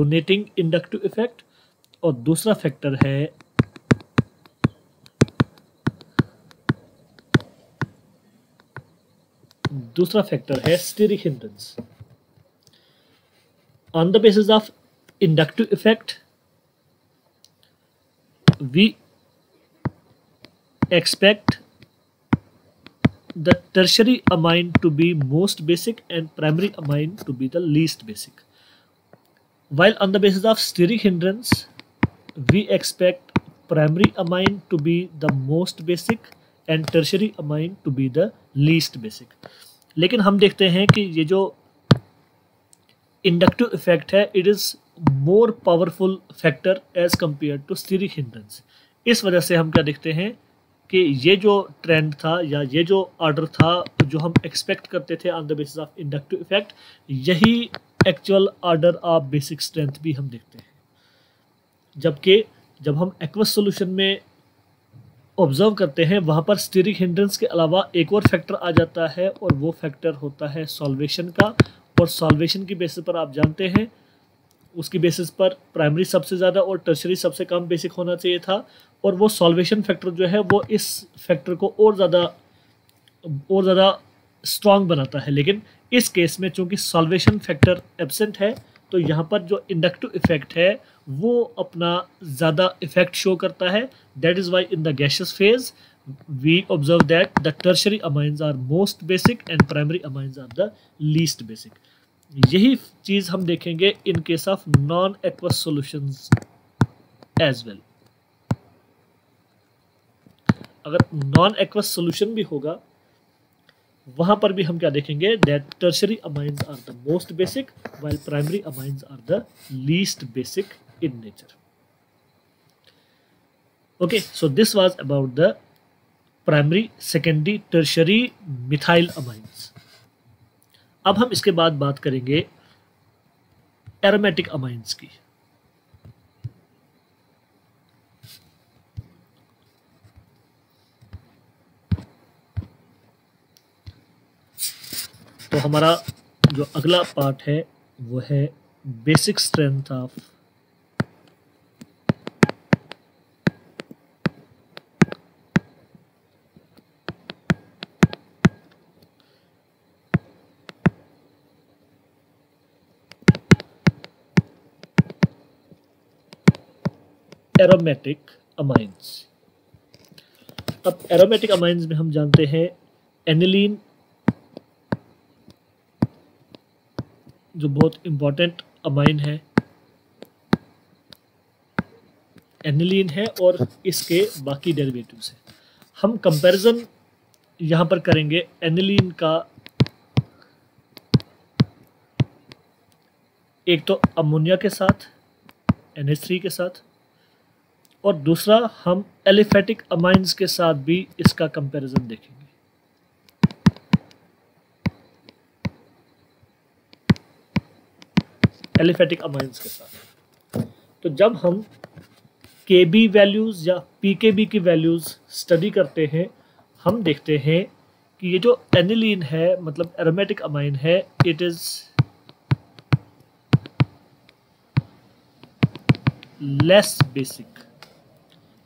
donating inductive effect और दूसरा factor है दूसरा फैक्टर है steric hindrance. On the basis of inductive effect we expect the tertiary amine to be most basic and primary amine to be the least basic, while on the basis of steric hindrance we expect primary amine to be the most basic and tertiary amine to be the least basic. लेकिन हम देखते हैं कि ये जो inductive effect है it is more powerful factor as compare to steric hindrance. इस वजह से हम क्या देखते हैं कि ये जो ट्रेंड था या ये जो ऑर्डर था जो हम एक्सपेक्ट करते थे on the basis of inductive effect, यही actual order of basic strength भी हम देखते हैं। जबकि जब हम एक्वस सॉल्यूशन में ऑब्जर्व करते हैं वहाँ पर स्टीरिक हिंड्रेंस के अलावा एक और फैक्टर आ जाता है और वो फैक्टर होता है सॉल्वेशन का। और सॉल्वेशन की बेसिस पर आप जानते हैं उसकी बेसिस पर प्राइमरी सबसे ज़्यादा और टर्शरी सबसे कम बेसिक होना चाहिए था, और वो सॉल्वेशन फैक्टर जो है वो इस फैक्टर को और ज़्यादा और ज़्यादा स्ट्रॉन्ग बनाता है। लेकिन इस केस में चूँकि सॉल्वेशन फैक्टर एब्सेंट है तो यहाँ पर जो इंडक्टिव इफेक्ट है वो अपना ज़्यादा इफेक्ट शो करता है। That is why in the gaseous phase we observe that the tertiary amines are most basic and primary amines are the least basic। यही चीज़ हम देखेंगे in case of non-aqueous solutions as well। अगर non-aqueous solution भी होगा वहाँ पर भी हम क्या देखेंगे that tertiary amines are the most basic while primary amines are the least basic in nature। Okay, so this was about the primary, secondary, tertiary methyl amines. अब हम इसके बाद बात करेंगे एरोमेटिक अमाइंस की। तो हमारा जो अगला पार्ट है वो है basic strength of aromatic amines. अब एरोमेटिक अमाइंस में हम जानते हैं एनिलीन जो बहुत इंपॉर्टेंट अमाइन है, एनिलीन है और इसके बाकी डेरिवेटिव्स हैं। हम कंपैरिजन यहाँ पर करेंगे एनिलीन का, एक तो अमोनिया के साथ एन एच थ्री के साथ, और दूसरा हम एलिफैटिक अमाइंस के साथ भी इसका कंपैरिजन देखेंगे। एलिफैटिक अमाइंस के साथ तो जब हम Kb वैल्यूज़ या pKb की वैल्यूज़ स्टडी करते हैं हम देखते हैं कि ये जो एनिलीन है मतलब एरोमेटिक अमाइन है इट इज़ लेस बेसिक।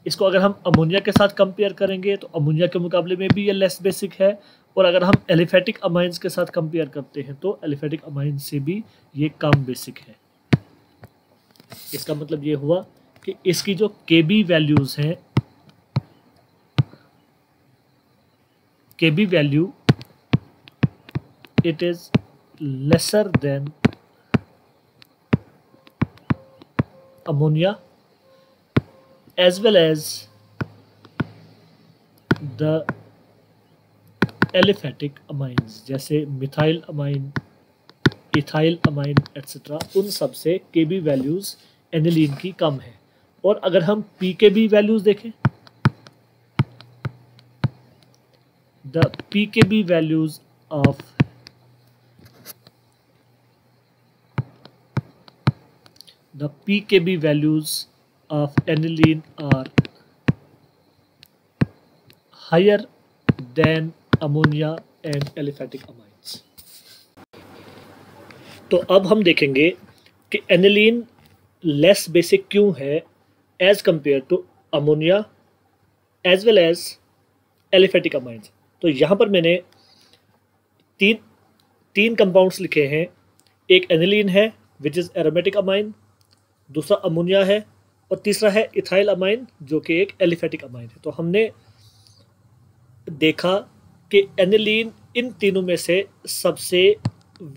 इसको अगर हम अमोनिया के साथ कंपेयर करेंगे तो अमोनिया के मुकाबले में भी ये लेस बेसिक है, और अगर हम एलिफैटिक अमाइंस के साथ कंपेयर करते हैं तो एलिफैटिक अमाइंस से भी ये कम बेसिक है। इसका मतलब ये हुआ कि इसकी जो Kb वैल्यूज हैं, Kb value it is lesser than ammonia as well as the aliphatic amines जैसे methyl amine, ethyl amine etcetera, उन सब से Kb वैल्यूज़ एनिलीन की कम है। और अगर हम pKb वैल्यूज़ देखें the pKb values of the pKb values of aniline are higher than ammonia and aliphatic amines। तो अब हम देखेंगे कि aniline less basic क्यों है as compared to ammonia as well as aliphatic amines। तो यहाँ पर मैंने तीन तीन कंपाउंड्स लिखे हैं, एक aniline है which is aromatic amine, दूसरा ammonia है और तीसरा है इथाइल अमाइन जो कि एक एलिफैटिक अमाइन है। तो हमने देखा कि एनिलीन इन तीनों में से सबसे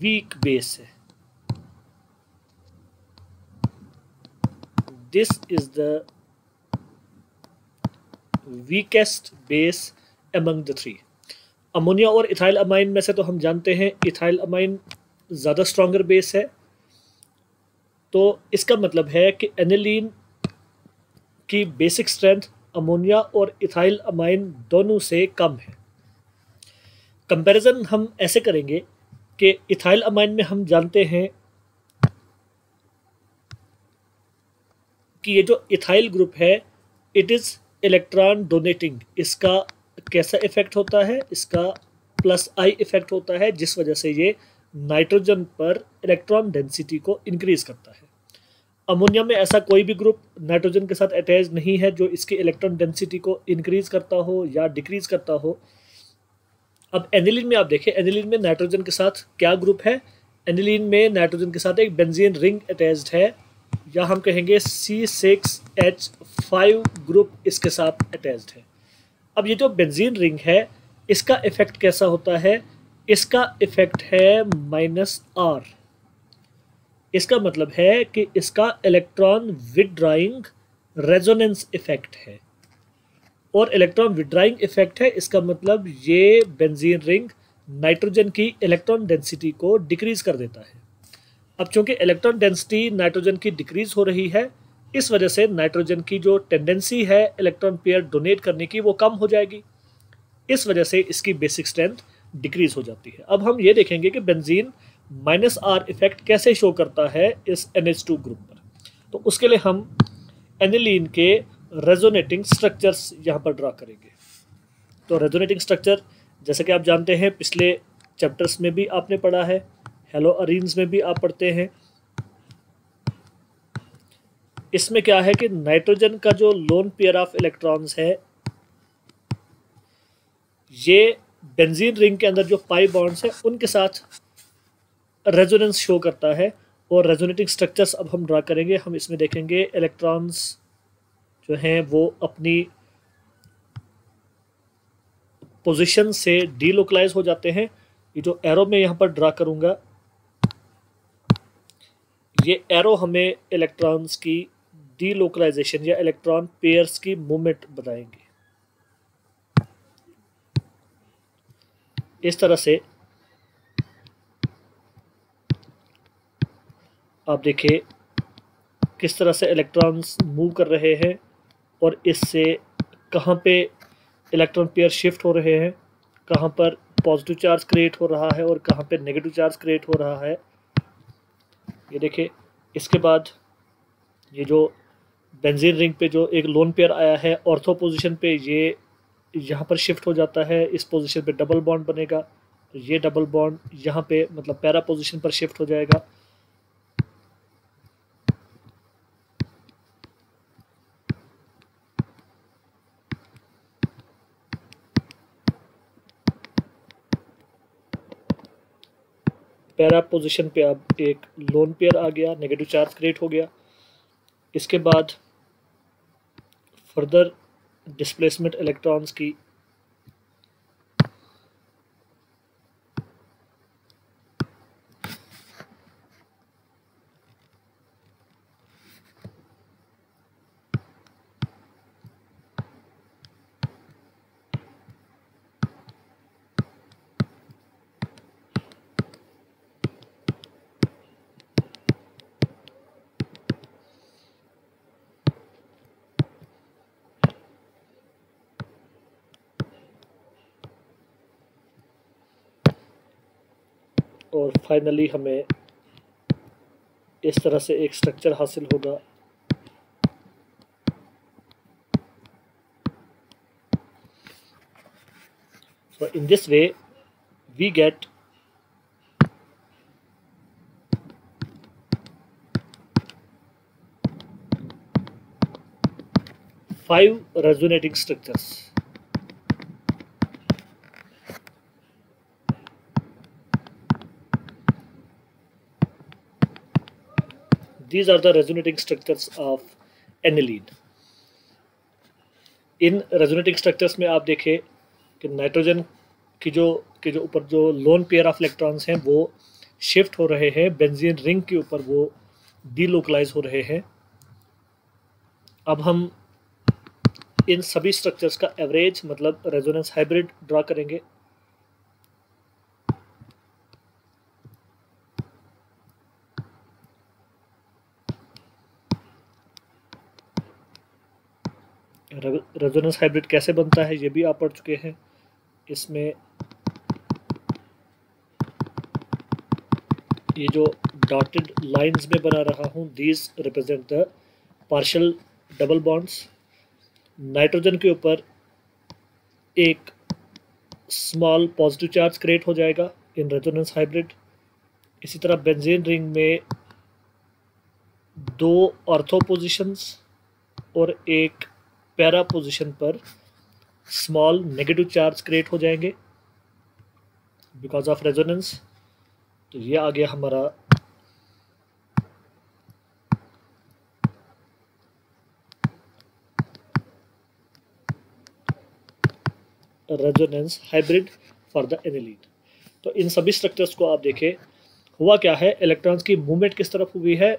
वीक बेस है। This is the weakest base among the three. Ammonia और इथाइल अमाइन में से तो हम जानते हैं इथाइल अमाइन ज़्यादा स्ट्रॉन्गर बेस है, तो इसका मतलब है कि एनिलीन की बेसिक स्ट्रेंथ अमोनिया और इथाइल अमाइन दोनों से कम है। कंपैरिजन हम ऐसे करेंगे कि इथाइल अमाइन में हम जानते हैं कि ये जो इथाइल ग्रुप है इट इज़ इलेक्ट्रॉन डोनेटिंग, इसका कैसा इफेक्ट होता है, इसका प्लस आई इफेक्ट होता है, जिस वजह से ये नाइट्रोजन पर इलेक्ट्रॉन डेंसिटी को इंक्रीज करता है। अमोनिया में ऐसा कोई भी ग्रुप नाइट्रोजन के साथ अटैच नहीं है जो इसकी इलेक्ट्रॉन डेंसिटी को इंक्रीज करता हो या डिक्रीज करता हो। अब एनिलीन में आप देखें, एनिलीन में नाइट्रोजन के साथ क्या ग्रुप है, एनिलीन में नाइट्रोजन के साथ एक बेंजीन रिंग अटैच्ड है, या हम कहेंगे C six H five group इसके साथ अटैच्ड है। अब ये जो बेंजीन रिंग है इसका इफेक्ट कैसा होता है, इसका इफेक्ट है माइनस आर। इसका मतलब है कि इसका इलेक्ट्रॉन विड्राइंग रेजोनेंस इफेक्ट है, और इलेक्ट्रॉन विड्राइंग इफेक्ट है इसका मतलब ये बेंजीन रिंग नाइट्रोजन की इलेक्ट्रॉन डेंसिटी को डिक्रीज कर देता है। अब चूँकि इलेक्ट्रॉन डेंसिटी नाइट्रोजन की डिक्रीज हो रही है, इस वजह से नाइट्रोजन की जो टेंडेंसी है इलेक्ट्रॉन पेयर डोनेट करने की वो कम हो जाएगी, इस वजह से इसकी बेसिक स्ट्रेंथ डिक्रीज हो जाती है। अब हम ये देखेंगे कि बेंजीन माइनस आर इफेक्ट कैसे शो करता है इस एन एच टू ग्रुप पर, तो उसके लिए हम एनिलीन के रेजोनेटिंग स्ट्रक्चर्स यहाँ पर ड्रा करेंगे। तो रेजोनेटिंग स्ट्रक्चर जैसे कि आप जानते हैं पिछले चैप्टर्स में भी आपने पढ़ा है, हेलो अरीन्स में भी आप पढ़ते हैं। इसमें क्या है कि नाइट्रोजन का जो लोन पेयर ऑफ इलेक्ट्रॉन्स है ये बेंजीन रिंग के अंदर जो पाई बॉन्ड्स हैं उनके साथ रेजोनेंस शो करता है, और रेजोनेटिंग स्ट्रक्चर्स अब हम ड्रा करेंगे। हम इसमें देखेंगे इलेक्ट्रॉन्स जो हैं वो अपनी पोजीशन से डीलोकलाइज हो जाते हैं। ये जो एरो मैं यहाँ पर ड्रा करूँगा ये एरो हमें इलेक्ट्रॉन्स की डीलोकलाइजेशन या इलेक्ट्रॉन पेयर्स की मूवमेंट बताएंगे। इस तरह से आप देखिए किस तरह से इलेक्ट्रॉन्स मूव कर रहे हैं और इससे कहाँ पे इलेक्ट्रॉन पेयर शिफ्ट हो रहे हैं, कहाँ पर पॉजिटिव चार्ज क्रिएट हो रहा है और कहाँ पे नेगेटिव चार्ज क्रिएट हो रहा है, ये देखिए। इसके बाद ये जो बेंजीन रिंग पे जो एक लोन पेयर आया है ऑर्थो पोजिशन पे ये यहाँ पर शिफ्ट हो जाता है, इस पोजीशन पे डबल बॉन्ड बनेगा, तो ये डबल बॉन्ड यहाँ पे मतलब पैरा पोजिशन पर शिफ्ट हो जाएगा। पैरा पोजिशन पे अब एक लोन पेयर आ गया, नेगेटिव चार्ज क्रिएट हो गया। इसके बाद फर्दर डिस्प्लेसमेंट इलेक्ट्रॉन्स की और फाइनली हमें इस तरह से एक स्ट्रक्चर हासिल होगा। So in this way we get five resonating structures. These are the resonating structures of aniline. इन रेजोनेटिंग स्ट्रक्चर्स में आप देखें कि नाइट्रोजन की जो के जो ऊपर जो लोन पेयर ऑफ इलेक्ट्रॉन्स हैं वो शिफ्ट हो रहे हैं, बेंजीन रिंग के ऊपर वो डीलोकलाइज हो रहे हैं। अब हम इन सभी स्ट्रक्चर्स का एवरेज मतलब रेजोनेंस हाइब्रिड ड्रा करेंगे। रेजोनेंस हाइब्रिड कैसे बनता है ये भी आप पढ़ चुके हैं। इसमें ये जो डॉटेड लाइंस में बना रहा हूँ, these represent the partial double bonds. Nitrogen के ऊपर एक स्मॉल पॉजिटिव चार्ज क्रिएट हो जाएगा इन रेजोनेंस हाइब्रिड। इसी तरह बेंजीन रिंग में दो ऑर्थो पोजिशंस और एक पैरा पोजिशन पर स्मॉल नेगेटिव चार्ज क्रिएट हो जाएंगे बिकॉज ऑफ रेजोनेंस। तो ये आ गया हमारा resonance hybrid for the aniline. तो इन सभी स्ट्रक्चर्स को आप देखें, हुआ क्या है, इलेक्ट्रॉन्स की मूवमेंट किस तरफ हुई है।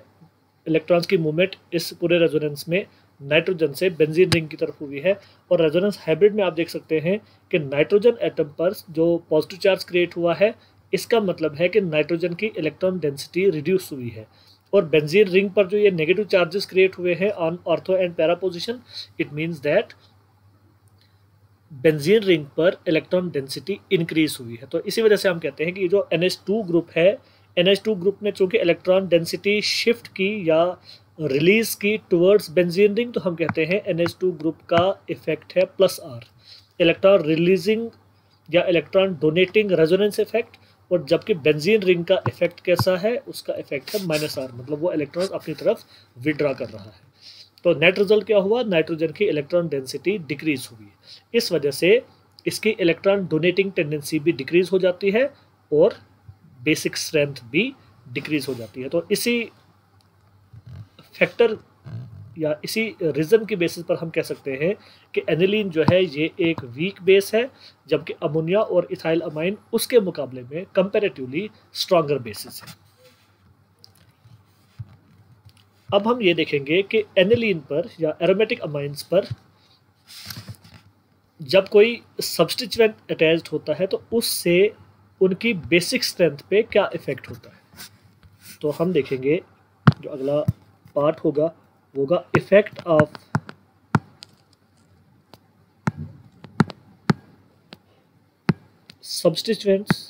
इलेक्ट्रॉन्स की मूवमेंट इस पूरे रेजोनेंस में नाइट्रोजन से बेंजीन रिंग की तरफ हुई है। और रेजोनेंस हाइब्रिड में आप देख सकते हैं कि नाइट्रोजन एटम पर जो पॉजिटिव चार्ज क्रिएट हुआ है, इसका मतलब है कि नाइट्रोजन की इलेक्ट्रॉन डेंसिटी रिड्यूस हुई है। और बेंजीन रिंग पर जो ये नेगेटिव चार्जेस क्रिएट हुए हैं on ortho and para position, it means that benzene ring पर इलेक्ट्रॉन डेंसिटी इंक्रीज हुई है। तो इसी वजह से हम कहते हैं कि ये जो एन एच टू ग्रुप है, एन एच टू ग्रुप ने चूंकि इलेक्ट्रॉन डेंसिटी शिफ्ट की या रिलीज की टुवर्ड्स बेंजीन रिंग, तो हम कहते हैं एन एच टू ग्रुप का इफेक्ट है प्लस आर, इलेक्ट्रॉन रिलीजिंग या इलेक्ट्रॉन डोनेटिंग रेजोनेंस इफेक्ट। और जबकि बेंजीन रिंग का इफेक्ट कैसा है, उसका इफेक्ट है माइनस आर, मतलब वो इलेक्ट्रॉन अपनी तरफ विड्रा कर रहा है। तो नेट रिजल्ट क्या हुआ, नाइट्रोजन की इलेक्ट्रॉन डेंसिटी डिक्रीज हुई, इस वजह से इसकी इलेक्ट्रॉन डोनेटिंग टेंडेंसी भी डिक्रीज हो जाती है और बेसिक स्ट्रेंथ भी डिक्रीज हो जाती है। तो इसी फैक्टर या इसी रीज़न के बेसिस पर हम कह सकते हैं कि एनिलीन जो है ये एक वीक बेस है, जबकि अमोनिया और इथाइल अमाइन उसके मुकाबले में कंपैरेटिवली स्ट्रॉन्गर बेसिस है। अब हम ये देखेंगे कि एनिलीन पर या एरोमेटिक अमाइंस पर जब कोई सब्सटीट्यूएंट अटैच्ड होता है तो उससे उनकी बेसिक स्ट्रेंथ पे क्या इफेक्ट होता है। तो हम देखेंगे जो अगला पार्ट होगा वो होगा effect of substituents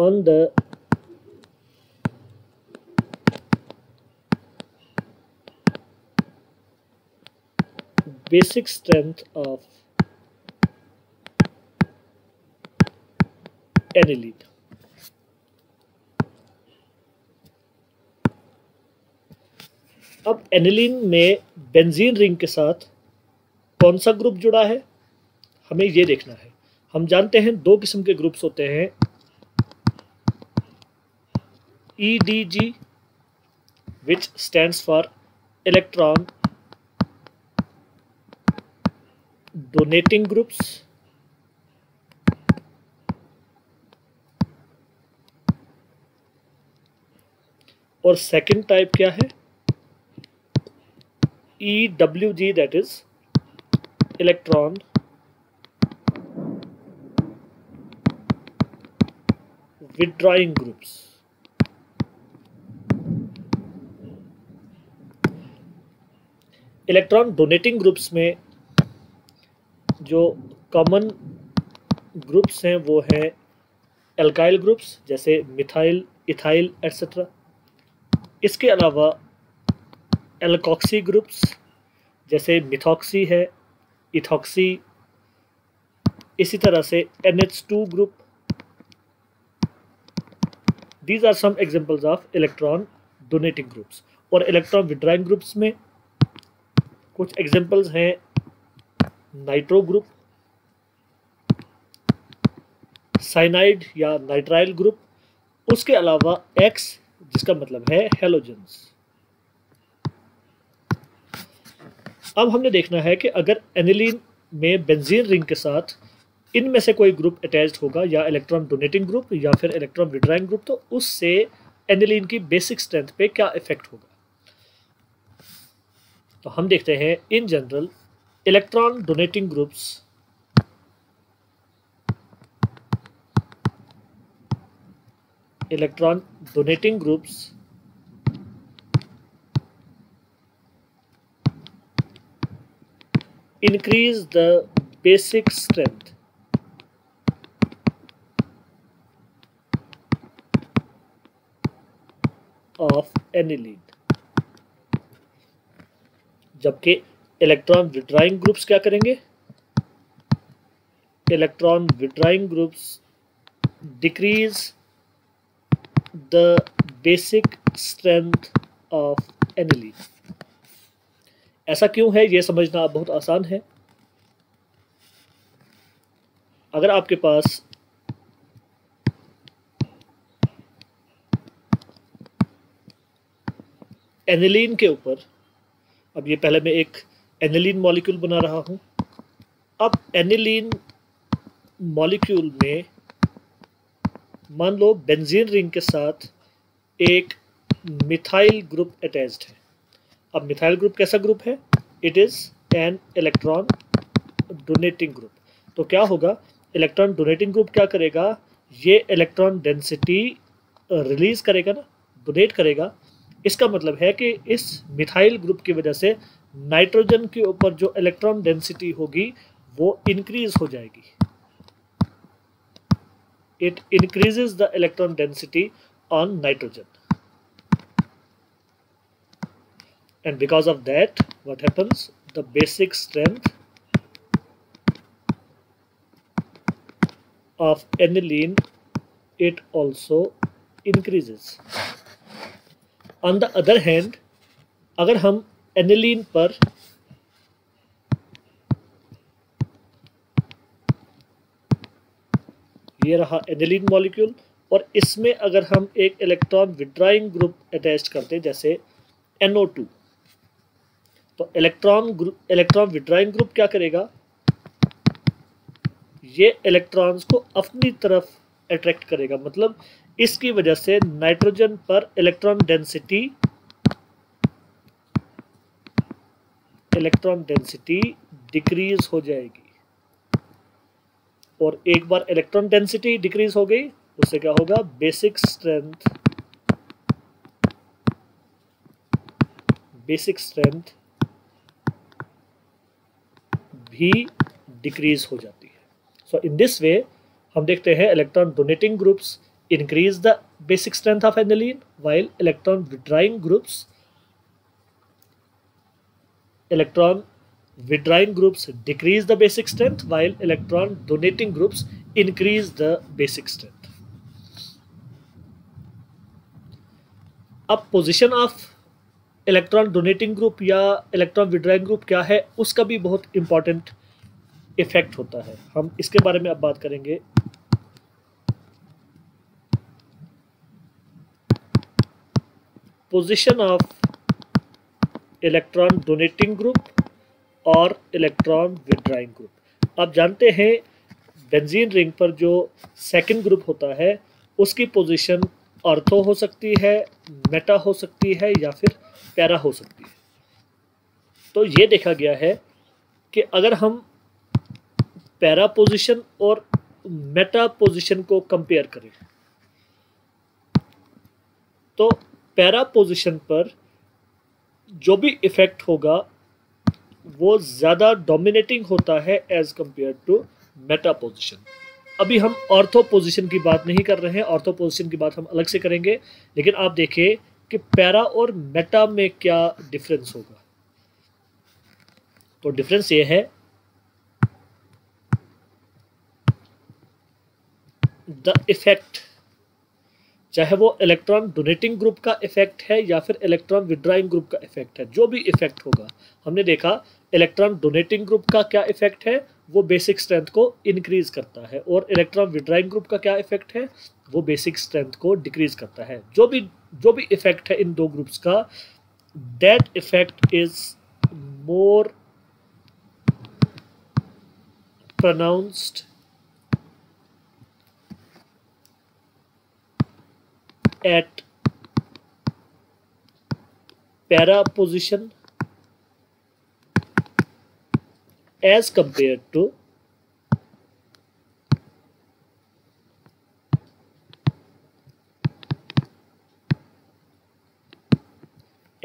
on the basic strength of aniline. अब एनिलीन में बेंजीन रिंग के साथ कौन सा ग्रुप जुड़ा है, हमें ये देखना है। हम जानते हैं दो किस्म के ग्रुप्स होते हैं, E D G which stands for electron donating groups और second type क्या है, E W G that is electron withdrawing groups। Electron donating groups में जो कॉमन ग्रुप्स हैं वो हैं अल्काइल ग्रुप्स जैसे मिथाइल, इथाइल एट्सेट्रा। इसके अलावा एल्कोक्सी ग्रुप्स जैसे मिथॉक्सी है, इथॉक्सी। इसी तरह से N H two group. These are some examples of electron donating groups. और इलेक्ट्रॉन विड्राइंग ग्रुप्स में कुछ एग्जाम्पल्स हैं नाइट्रो ग्रुप, साइनाइड या नाइट्राइल ग्रुप। उसके अलावा एक्स जिसका मतलब है हेलोजेंस। अब हमने देखना है कि अगर एनिलीन में बेंजीन रिंग के साथ इनमें से कोई ग्रुप अटैच्ड होगा, या इलेक्ट्रॉन डोनेटिंग ग्रुप या फिर इलेक्ट्रॉन विड्राइंग ग्रुप, तो उससे एनिलीन की बेसिक स्ट्रेंथ पे क्या इफेक्ट होगा। तो हम देखते हैं इन general electron donating groups electron donating groups increase the basic strength of aniline, जबकि इलेक्ट्रॉन विड्राइंग ग्रुप्स क्या करेंगे, electron withdrawing groups decrease the basic strength of aniline। ऐसा क्यों है ये समझना बहुत आसान है। अगर आपके पास एनिलीन के ऊपर, अब ये पहले मैं एक एनिलीन मॉलिक्यूल बना रहा हूं, अब एनिलीन मॉलिक्यूल में मान लो बेंजीन रिंग के साथ एक मिथाइल ग्रुप अटैच्ड है। अब मिथाइल ग्रुप कैसा ग्रुप है, it is an electron donating group. तो क्या होगा, इलेक्ट्रॉन डोनेटिंग ग्रुप क्या करेगा, ये इलेक्ट्रॉन डेंसिटी रिलीज करेगा ना, डोनेट करेगा। इसका मतलब है कि इस मिथाइल ग्रुप की वजह से नाइट्रोजन के ऊपर जो इलेक्ट्रॉन डेंसिटी होगी वो इंक्रीज हो जाएगी, it increases the electron density on nitrogen. And because of that, what happens? The basic strength of aniline, it also increases. On the other hand, अगर हम aniline पर ये रहा aniline molecule और इसमें अगर हम एक electron withdrawing group attached करते जैसे एन ओ टू, तो electron group electron withdrawing group क्या करेगा, ये इलेक्ट्रॉन्स को अपनी तरफ अट्रैक्ट करेगा। मतलब इसकी वजह से नाइट्रोजन पर electron density electron density decrease हो जाएगी, और एक बार इलेक्ट्रॉन डेंसिटी डिक्रीज हो गई उससे क्या होगा, बेसिक स्ट्रेंथ बेसिक स्ट्रेंथ भी डिक्रीज हो जाती है। सो इन दिस वे हम देखते हैं electron donating groups increase the basic strength of aniline, while electron withdrawing groups electron withdrawing groups decrease the basic strength, while electron donating groups increase the basic strength. अब position of electron donating group या electron withdrawing group क्या है, उसका भी बहुत important effect होता है। हम इसके बारे में अब बात करेंगे। Position of electron donating group और इलेक्ट्रॉन विड्राइंग ग्रुप। आप जानते हैं बेंजीन रिंग पर जो सेकंड ग्रुप होता है उसकी पोजीशन ऑर्थो हो सकती है, मेटा हो सकती है या फिर पैरा हो सकती है। तो ये देखा गया है कि अगर हम पैरा पोजिशन और मेटा पोजिशन को कंपेयर करें तो पैरा पोजिशन पर जो भी इफेक्ट होगा वो ज़्यादा डोमिनेटिंग होता है as compare to meta position. अभी हम ऑर्थो पोजिशन की बात नहीं कर रहे हैं, ऑर्थो पोजिशन की बात हम अलग से करेंगे, लेकिन आप देखिए कि पैरा और मेटा में क्या डिफरेंस होगा। तो डिफरेंस ये है, द इफेक्ट, चाहे वो इलेक्ट्रॉन डोनेटिंग ग्रुप का इफेक्ट है या फिर इलेक्ट्रॉन विड्राइंग ग्रुप का इफेक्ट है, जो भी इफेक्ट होगा। हमने देखा इलेक्ट्रॉन डोनेटिंग ग्रुप का क्या इफेक्ट है, वो बेसिक स्ट्रेंथ को इंक्रीज करता है, और इलेक्ट्रॉन विड्राइंग ग्रुप का क्या इफेक्ट है, वो बेसिक स्ट्रेंथ को डिक्रीज करता है। जो भी जो भी इफेक्ट है इन दो ग्रुप्स का, that effect is more pronounced at para position as compared to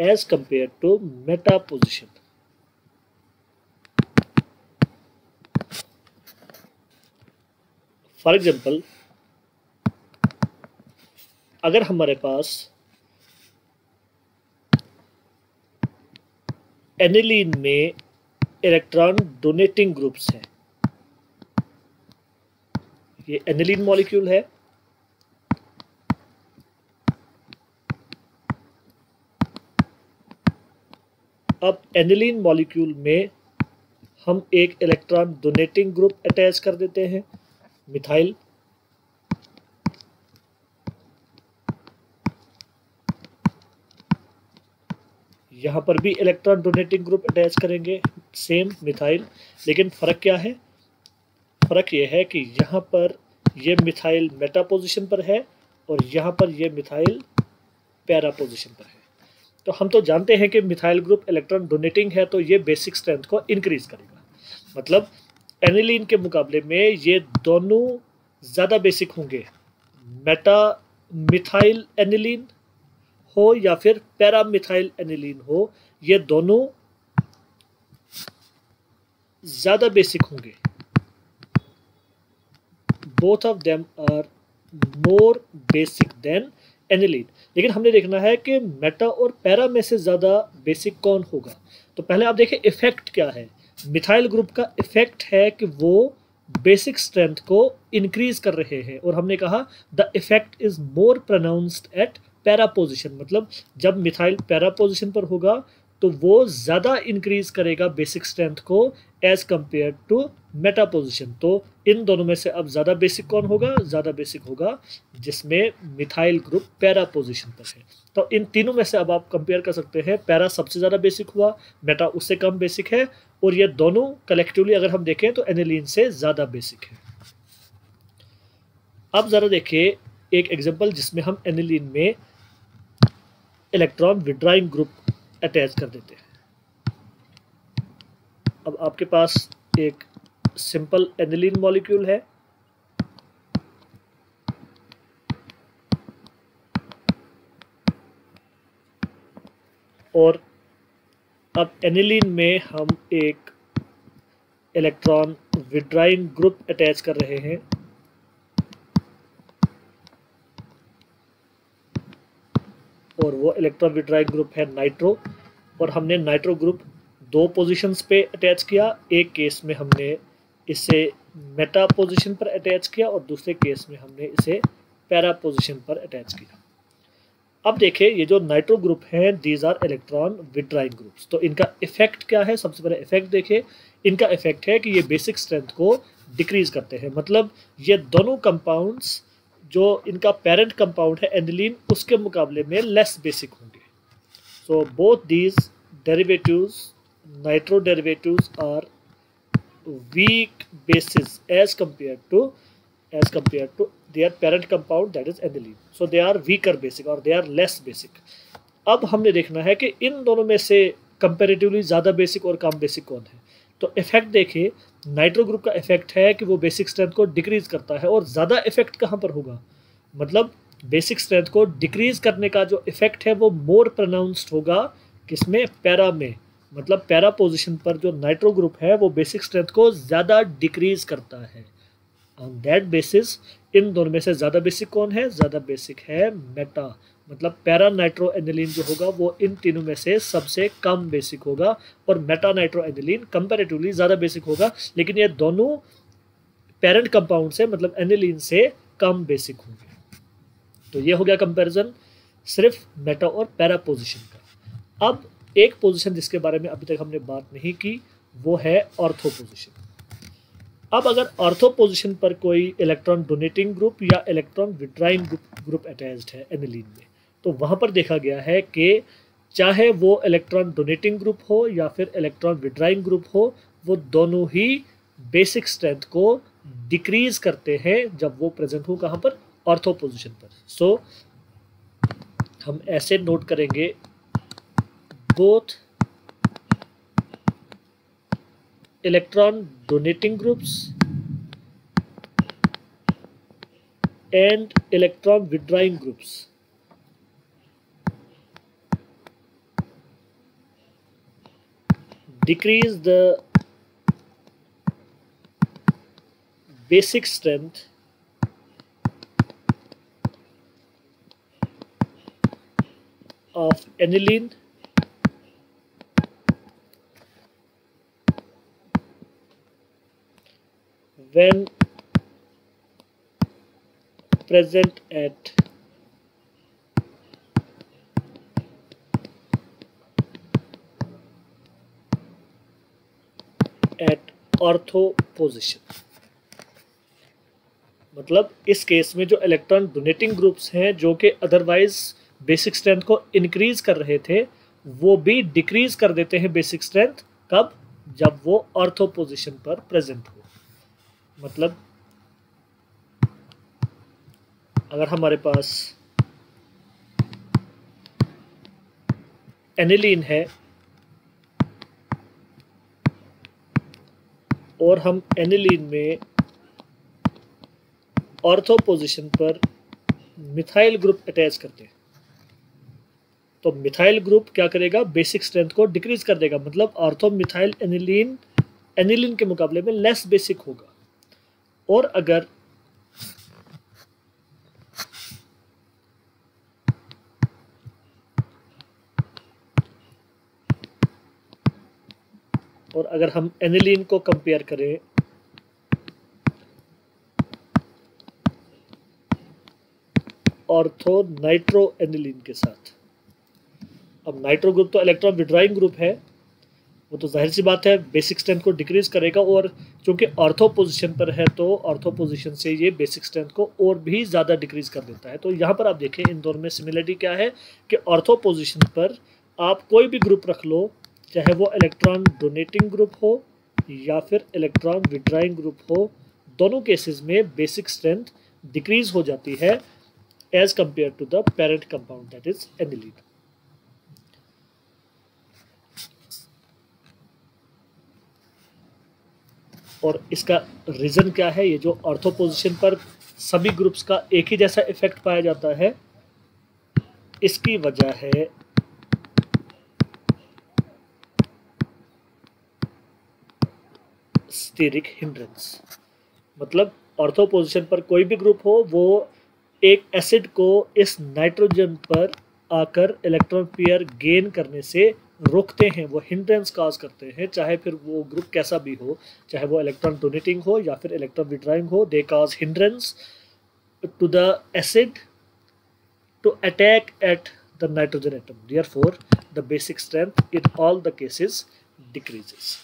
as compared to meta position. For example, अगर हमारे पास एनिलीन में इलेक्ट्रॉन डोनेटिंग ग्रुप्स हैं, ये एनिलीन मॉलिक्यूल है, अब एनिलीन मॉलिक्यूल में हम एक इलेक्ट्रॉन डोनेटिंग ग्रुप अटैच कर देते हैं, मिथाइल यहाँ पर भी इलेक्ट्रॉन डोनेटिंग ग्रुप अटैच करेंगे, सेम मिथाइल। लेकिन फ़र्क क्या है? फ़र्क यह है कि यहाँ पर यह मिथाइल मेटा पोजिशन पर है और यहाँ पर यह मिथाइल पैरा पोजिशन पर है। तो हम तो जानते हैं कि मिथाइल ग्रुप इलेक्ट्रॉन डोनेटिंग है, तो ये बेसिक स्ट्रेंथ को इंक्रीज़ करेगा। मतलब एनिलीन के मुकाबले में ये दोनों ज़्यादा बेसिक होंगे, मेटा मिथाइल एनिलीन हो या फिर पैरा मिथाइल एनिलीन हो, ये दोनों ज़्यादा बेसिक होंगे। Both of them are more basic than aniline. लेकिन हमने देखना है कि मेटा और पैरा में से ज़्यादा बेसिक कौन होगा। तो पहले आप देखें इफेक्ट क्या है। मिथाइल ग्रुप का इफेक्ट है कि वो बेसिक स्ट्रेंथ को इंक्रीज कर रहे हैं, और हमने कहा the effect is more pronounced at para position. मतलब जब मिथाइल पैरा पोजिशन पर होगा तो वो ज़्यादा इंक्रीज करेगा बेसिक स्ट्रेंथ को as compare to meta position. तो इन दोनों में से अब ज़्यादा बेसिक कौन होगा? ज़्यादा बेसिक होगा जिसमें मिथाइल ग्रुप पैरा पोजिशन पर है। तो इन तीनों में से अब आप कंपेयर कर सकते हैं, पैरा सबसे ज़्यादा बेसिक हुआ, मेटा उससे कम बेसिक है, और ये दोनों कलेक्टिवली अगर हम देखें तो एनिलीन से ज़्यादा बेसिक है। अब ज़रा देखिए एक एग्जाम्पल जिसमें हम एनिलीन में इलेक्ट्रॉन विड्राइंग ग्रुप अटैच कर देते हैं। अब आपके पास एक सिंपल एनिलीन मॉलिक्यूल है, और अब एनिलीन में हम एक इलेक्ट्रॉन विड्राइंग ग्रुप अटैच कर रहे हैं। और वो इलेक्ट्रॉन विड्राइंग ग्रुप है नाइट्रो, और हमने नाइट्रो ग्रुप दो पोजीशंस पे अटैच किया। एक केस में हमने इसे मेटा पोजीशन पर अटैच किया और दूसरे केस में हमने इसे पैरा पोजीशन पर अटैच किया। अब देखिए ये जो नाइट्रो ग्रुप हैं, these are electron withdrawing groups. तो इनका इफेक्ट क्या है? सबसे पहले इफेक्ट देखिए। इनका इफेक्ट है कि ये बेसिक स्ट्रेंथ को डिक्रीज करते हैं। मतलब ये दोनों कंपाउंड्स जो इनका पेरेंट कंपाउंड है एनिलीन, उसके मुकाबले में लेस बेसिक होंगे। So both these derivatives, nitro derivatives are weak bases as compare to as compare to their parent compound that is aniline. So they are weaker basic और they are less basic. अब हमने देखना है कि इन दोनों में से कंपेरेटिवली ज़्यादा बेसिक और कम बेसिक कौन है। तो इफेक्ट देखिए, नाइट्रो ग्रुप का इफेक्ट है कि वो बेसिक स्ट्रेंथ को डिक्रीज करता है, और ज़्यादा इफेक्ट कहाँ पर होगा? मतलब बेसिक स्ट्रेंथ को डिक्रीज करने का जो इफेक्ट है वो मोर प्रोनाउंस्ड होगा किसमें? पैरा में। मतलब पैरा पोजिशन पर जो नाइट्रो ग्रुप है वो बेसिक स्ट्रेंथ को ज़्यादा डिक्रीज करता है। ऑन दैट बेसिस इन दोनों में से ज़्यादा बेसिक कौन है? ज़्यादा बेसिक है मेटा। मतलब पैरा नाइट्रो एनिलीन जो होगा वो इन तीनों में से सबसे कम बेसिक होगा, और मेटा नाइट्रो एनिलीन कंपैरेटिवली ज़्यादा बेसिक होगा, लेकिन ये दोनों पेरेंट कंपाउंड से मतलब एनिलीन से कम बेसिक होंगे। तो ये हो गया कंपैरिजन सिर्फ मेटा और पैरा पोजिशन का। अब एक पोजिशन जिसके बारे में अभी तक हमने बात नहीं की वो है ऑर्थो पोजिशन। अब अगर ऑर्थो पोजिशन पर कोई इलेक्ट्रॉन डोनेटिंग ग्रुप या electron withdrawing group group attached है एनिलीन में, तो वहाँ पर देखा गया है कि चाहे वो इलेक्ट्रॉन डोनेटिंग ग्रुप हो या फिर इलेक्ट्रॉन विड्राइंग ग्रुप हो, वो दोनों ही बेसिक स्ट्रेंथ को डिक्रीज करते हैं जब वो प्रेजेंट हो कहाँ पर? ऑर्थो पोजिशन पर। सो हम ऐसे नोट करेंगे both electron donating groups and electron withdrawing groups. Decrease the basic strength of aniline when present at at ortho position. मतलब इस केस में जो इलेक्ट्रॉन डोनेटिंग ग्रुप्स हैं जो कि अदरवाइज बेसिक स्ट्रेंथ को इंक्रीज कर रहे थे वो भी डिक्रीज कर देते हैं बेसिक स्ट्रेंथ, कब? जब वो ऑर्थो पोजिशन पर प्रेजेंट हो। मतलब अगर हमारे पास एनिलीन है और हम एनिलीन में ऑर्थो पोजिशन पर मिथाइल ग्रुप अटैच करते हैं तो मिथाइल ग्रुप क्या करेगा? बेसिक स्ट्रेंथ को डिक्रीज कर देगा। मतलब ऑर्थो मिथाइल एनिलीन एनिलीन के मुकाबले में लेस बेसिक होगा। और अगर और अगर हम एनिलीन को कंपेयर करें ऑर्थो नाइट्रो एनिलीन के साथ, अब नाइट्रो ग्रुप तो इलेक्ट्रॉन विड्राइंग ग्रुप है, वो तो जाहिर सी बात है बेसिक स्ट्रेंथ को डिक्रीज करेगा और चूंकि ऑर्थो पोजिशन पर है तो ऑर्थो पोजिशन से ये बेसिक स्ट्रेंथ को और भी ज़्यादा डिक्रीज कर देता है। तो यहाँ पर आप देखें इन दोनों में सिमिलरिटी क्या है कि ऑर्थो पोजिशन पर आप कोई भी ग्रुप रख लो, चाहे वो इलेक्ट्रॉन डोनेटिंग ग्रुप हो या फिर इलेक्ट्रॉन विड्राइंग ग्रुप हो, दोनों केसेस में बेसिक स्ट्रेंथ डिक्रीज हो जाती है as compare to the parent compound that is aniline. और इसका रीजन क्या है? ये जो ऑर्थो पोजिशन पर सभी ग्रुप्स का एक ही जैसा इफेक्ट पाया जाता है, इसकी वजह है स्टीरिक हिंड्रेंस। मतलब ऑर्थो पोजिशन पर कोई भी ग्रुप हो वो एक एसिड को इस नाइट्रोजन पर आकर इलेक्ट्रॉन पेयर गेन करने से रोकते हैं, वो हिंड्रेंस काज करते हैं, चाहे फिर वो ग्रुप कैसा भी हो, चाहे वो इलेक्ट्रॉन डोनेटिंग हो या फिर इलेक्ट्रॉन विड्राइंग हो, they cause hindrance to the acid to attack at the nitrogen atom. Therefore the basic strength in all the cases decreases.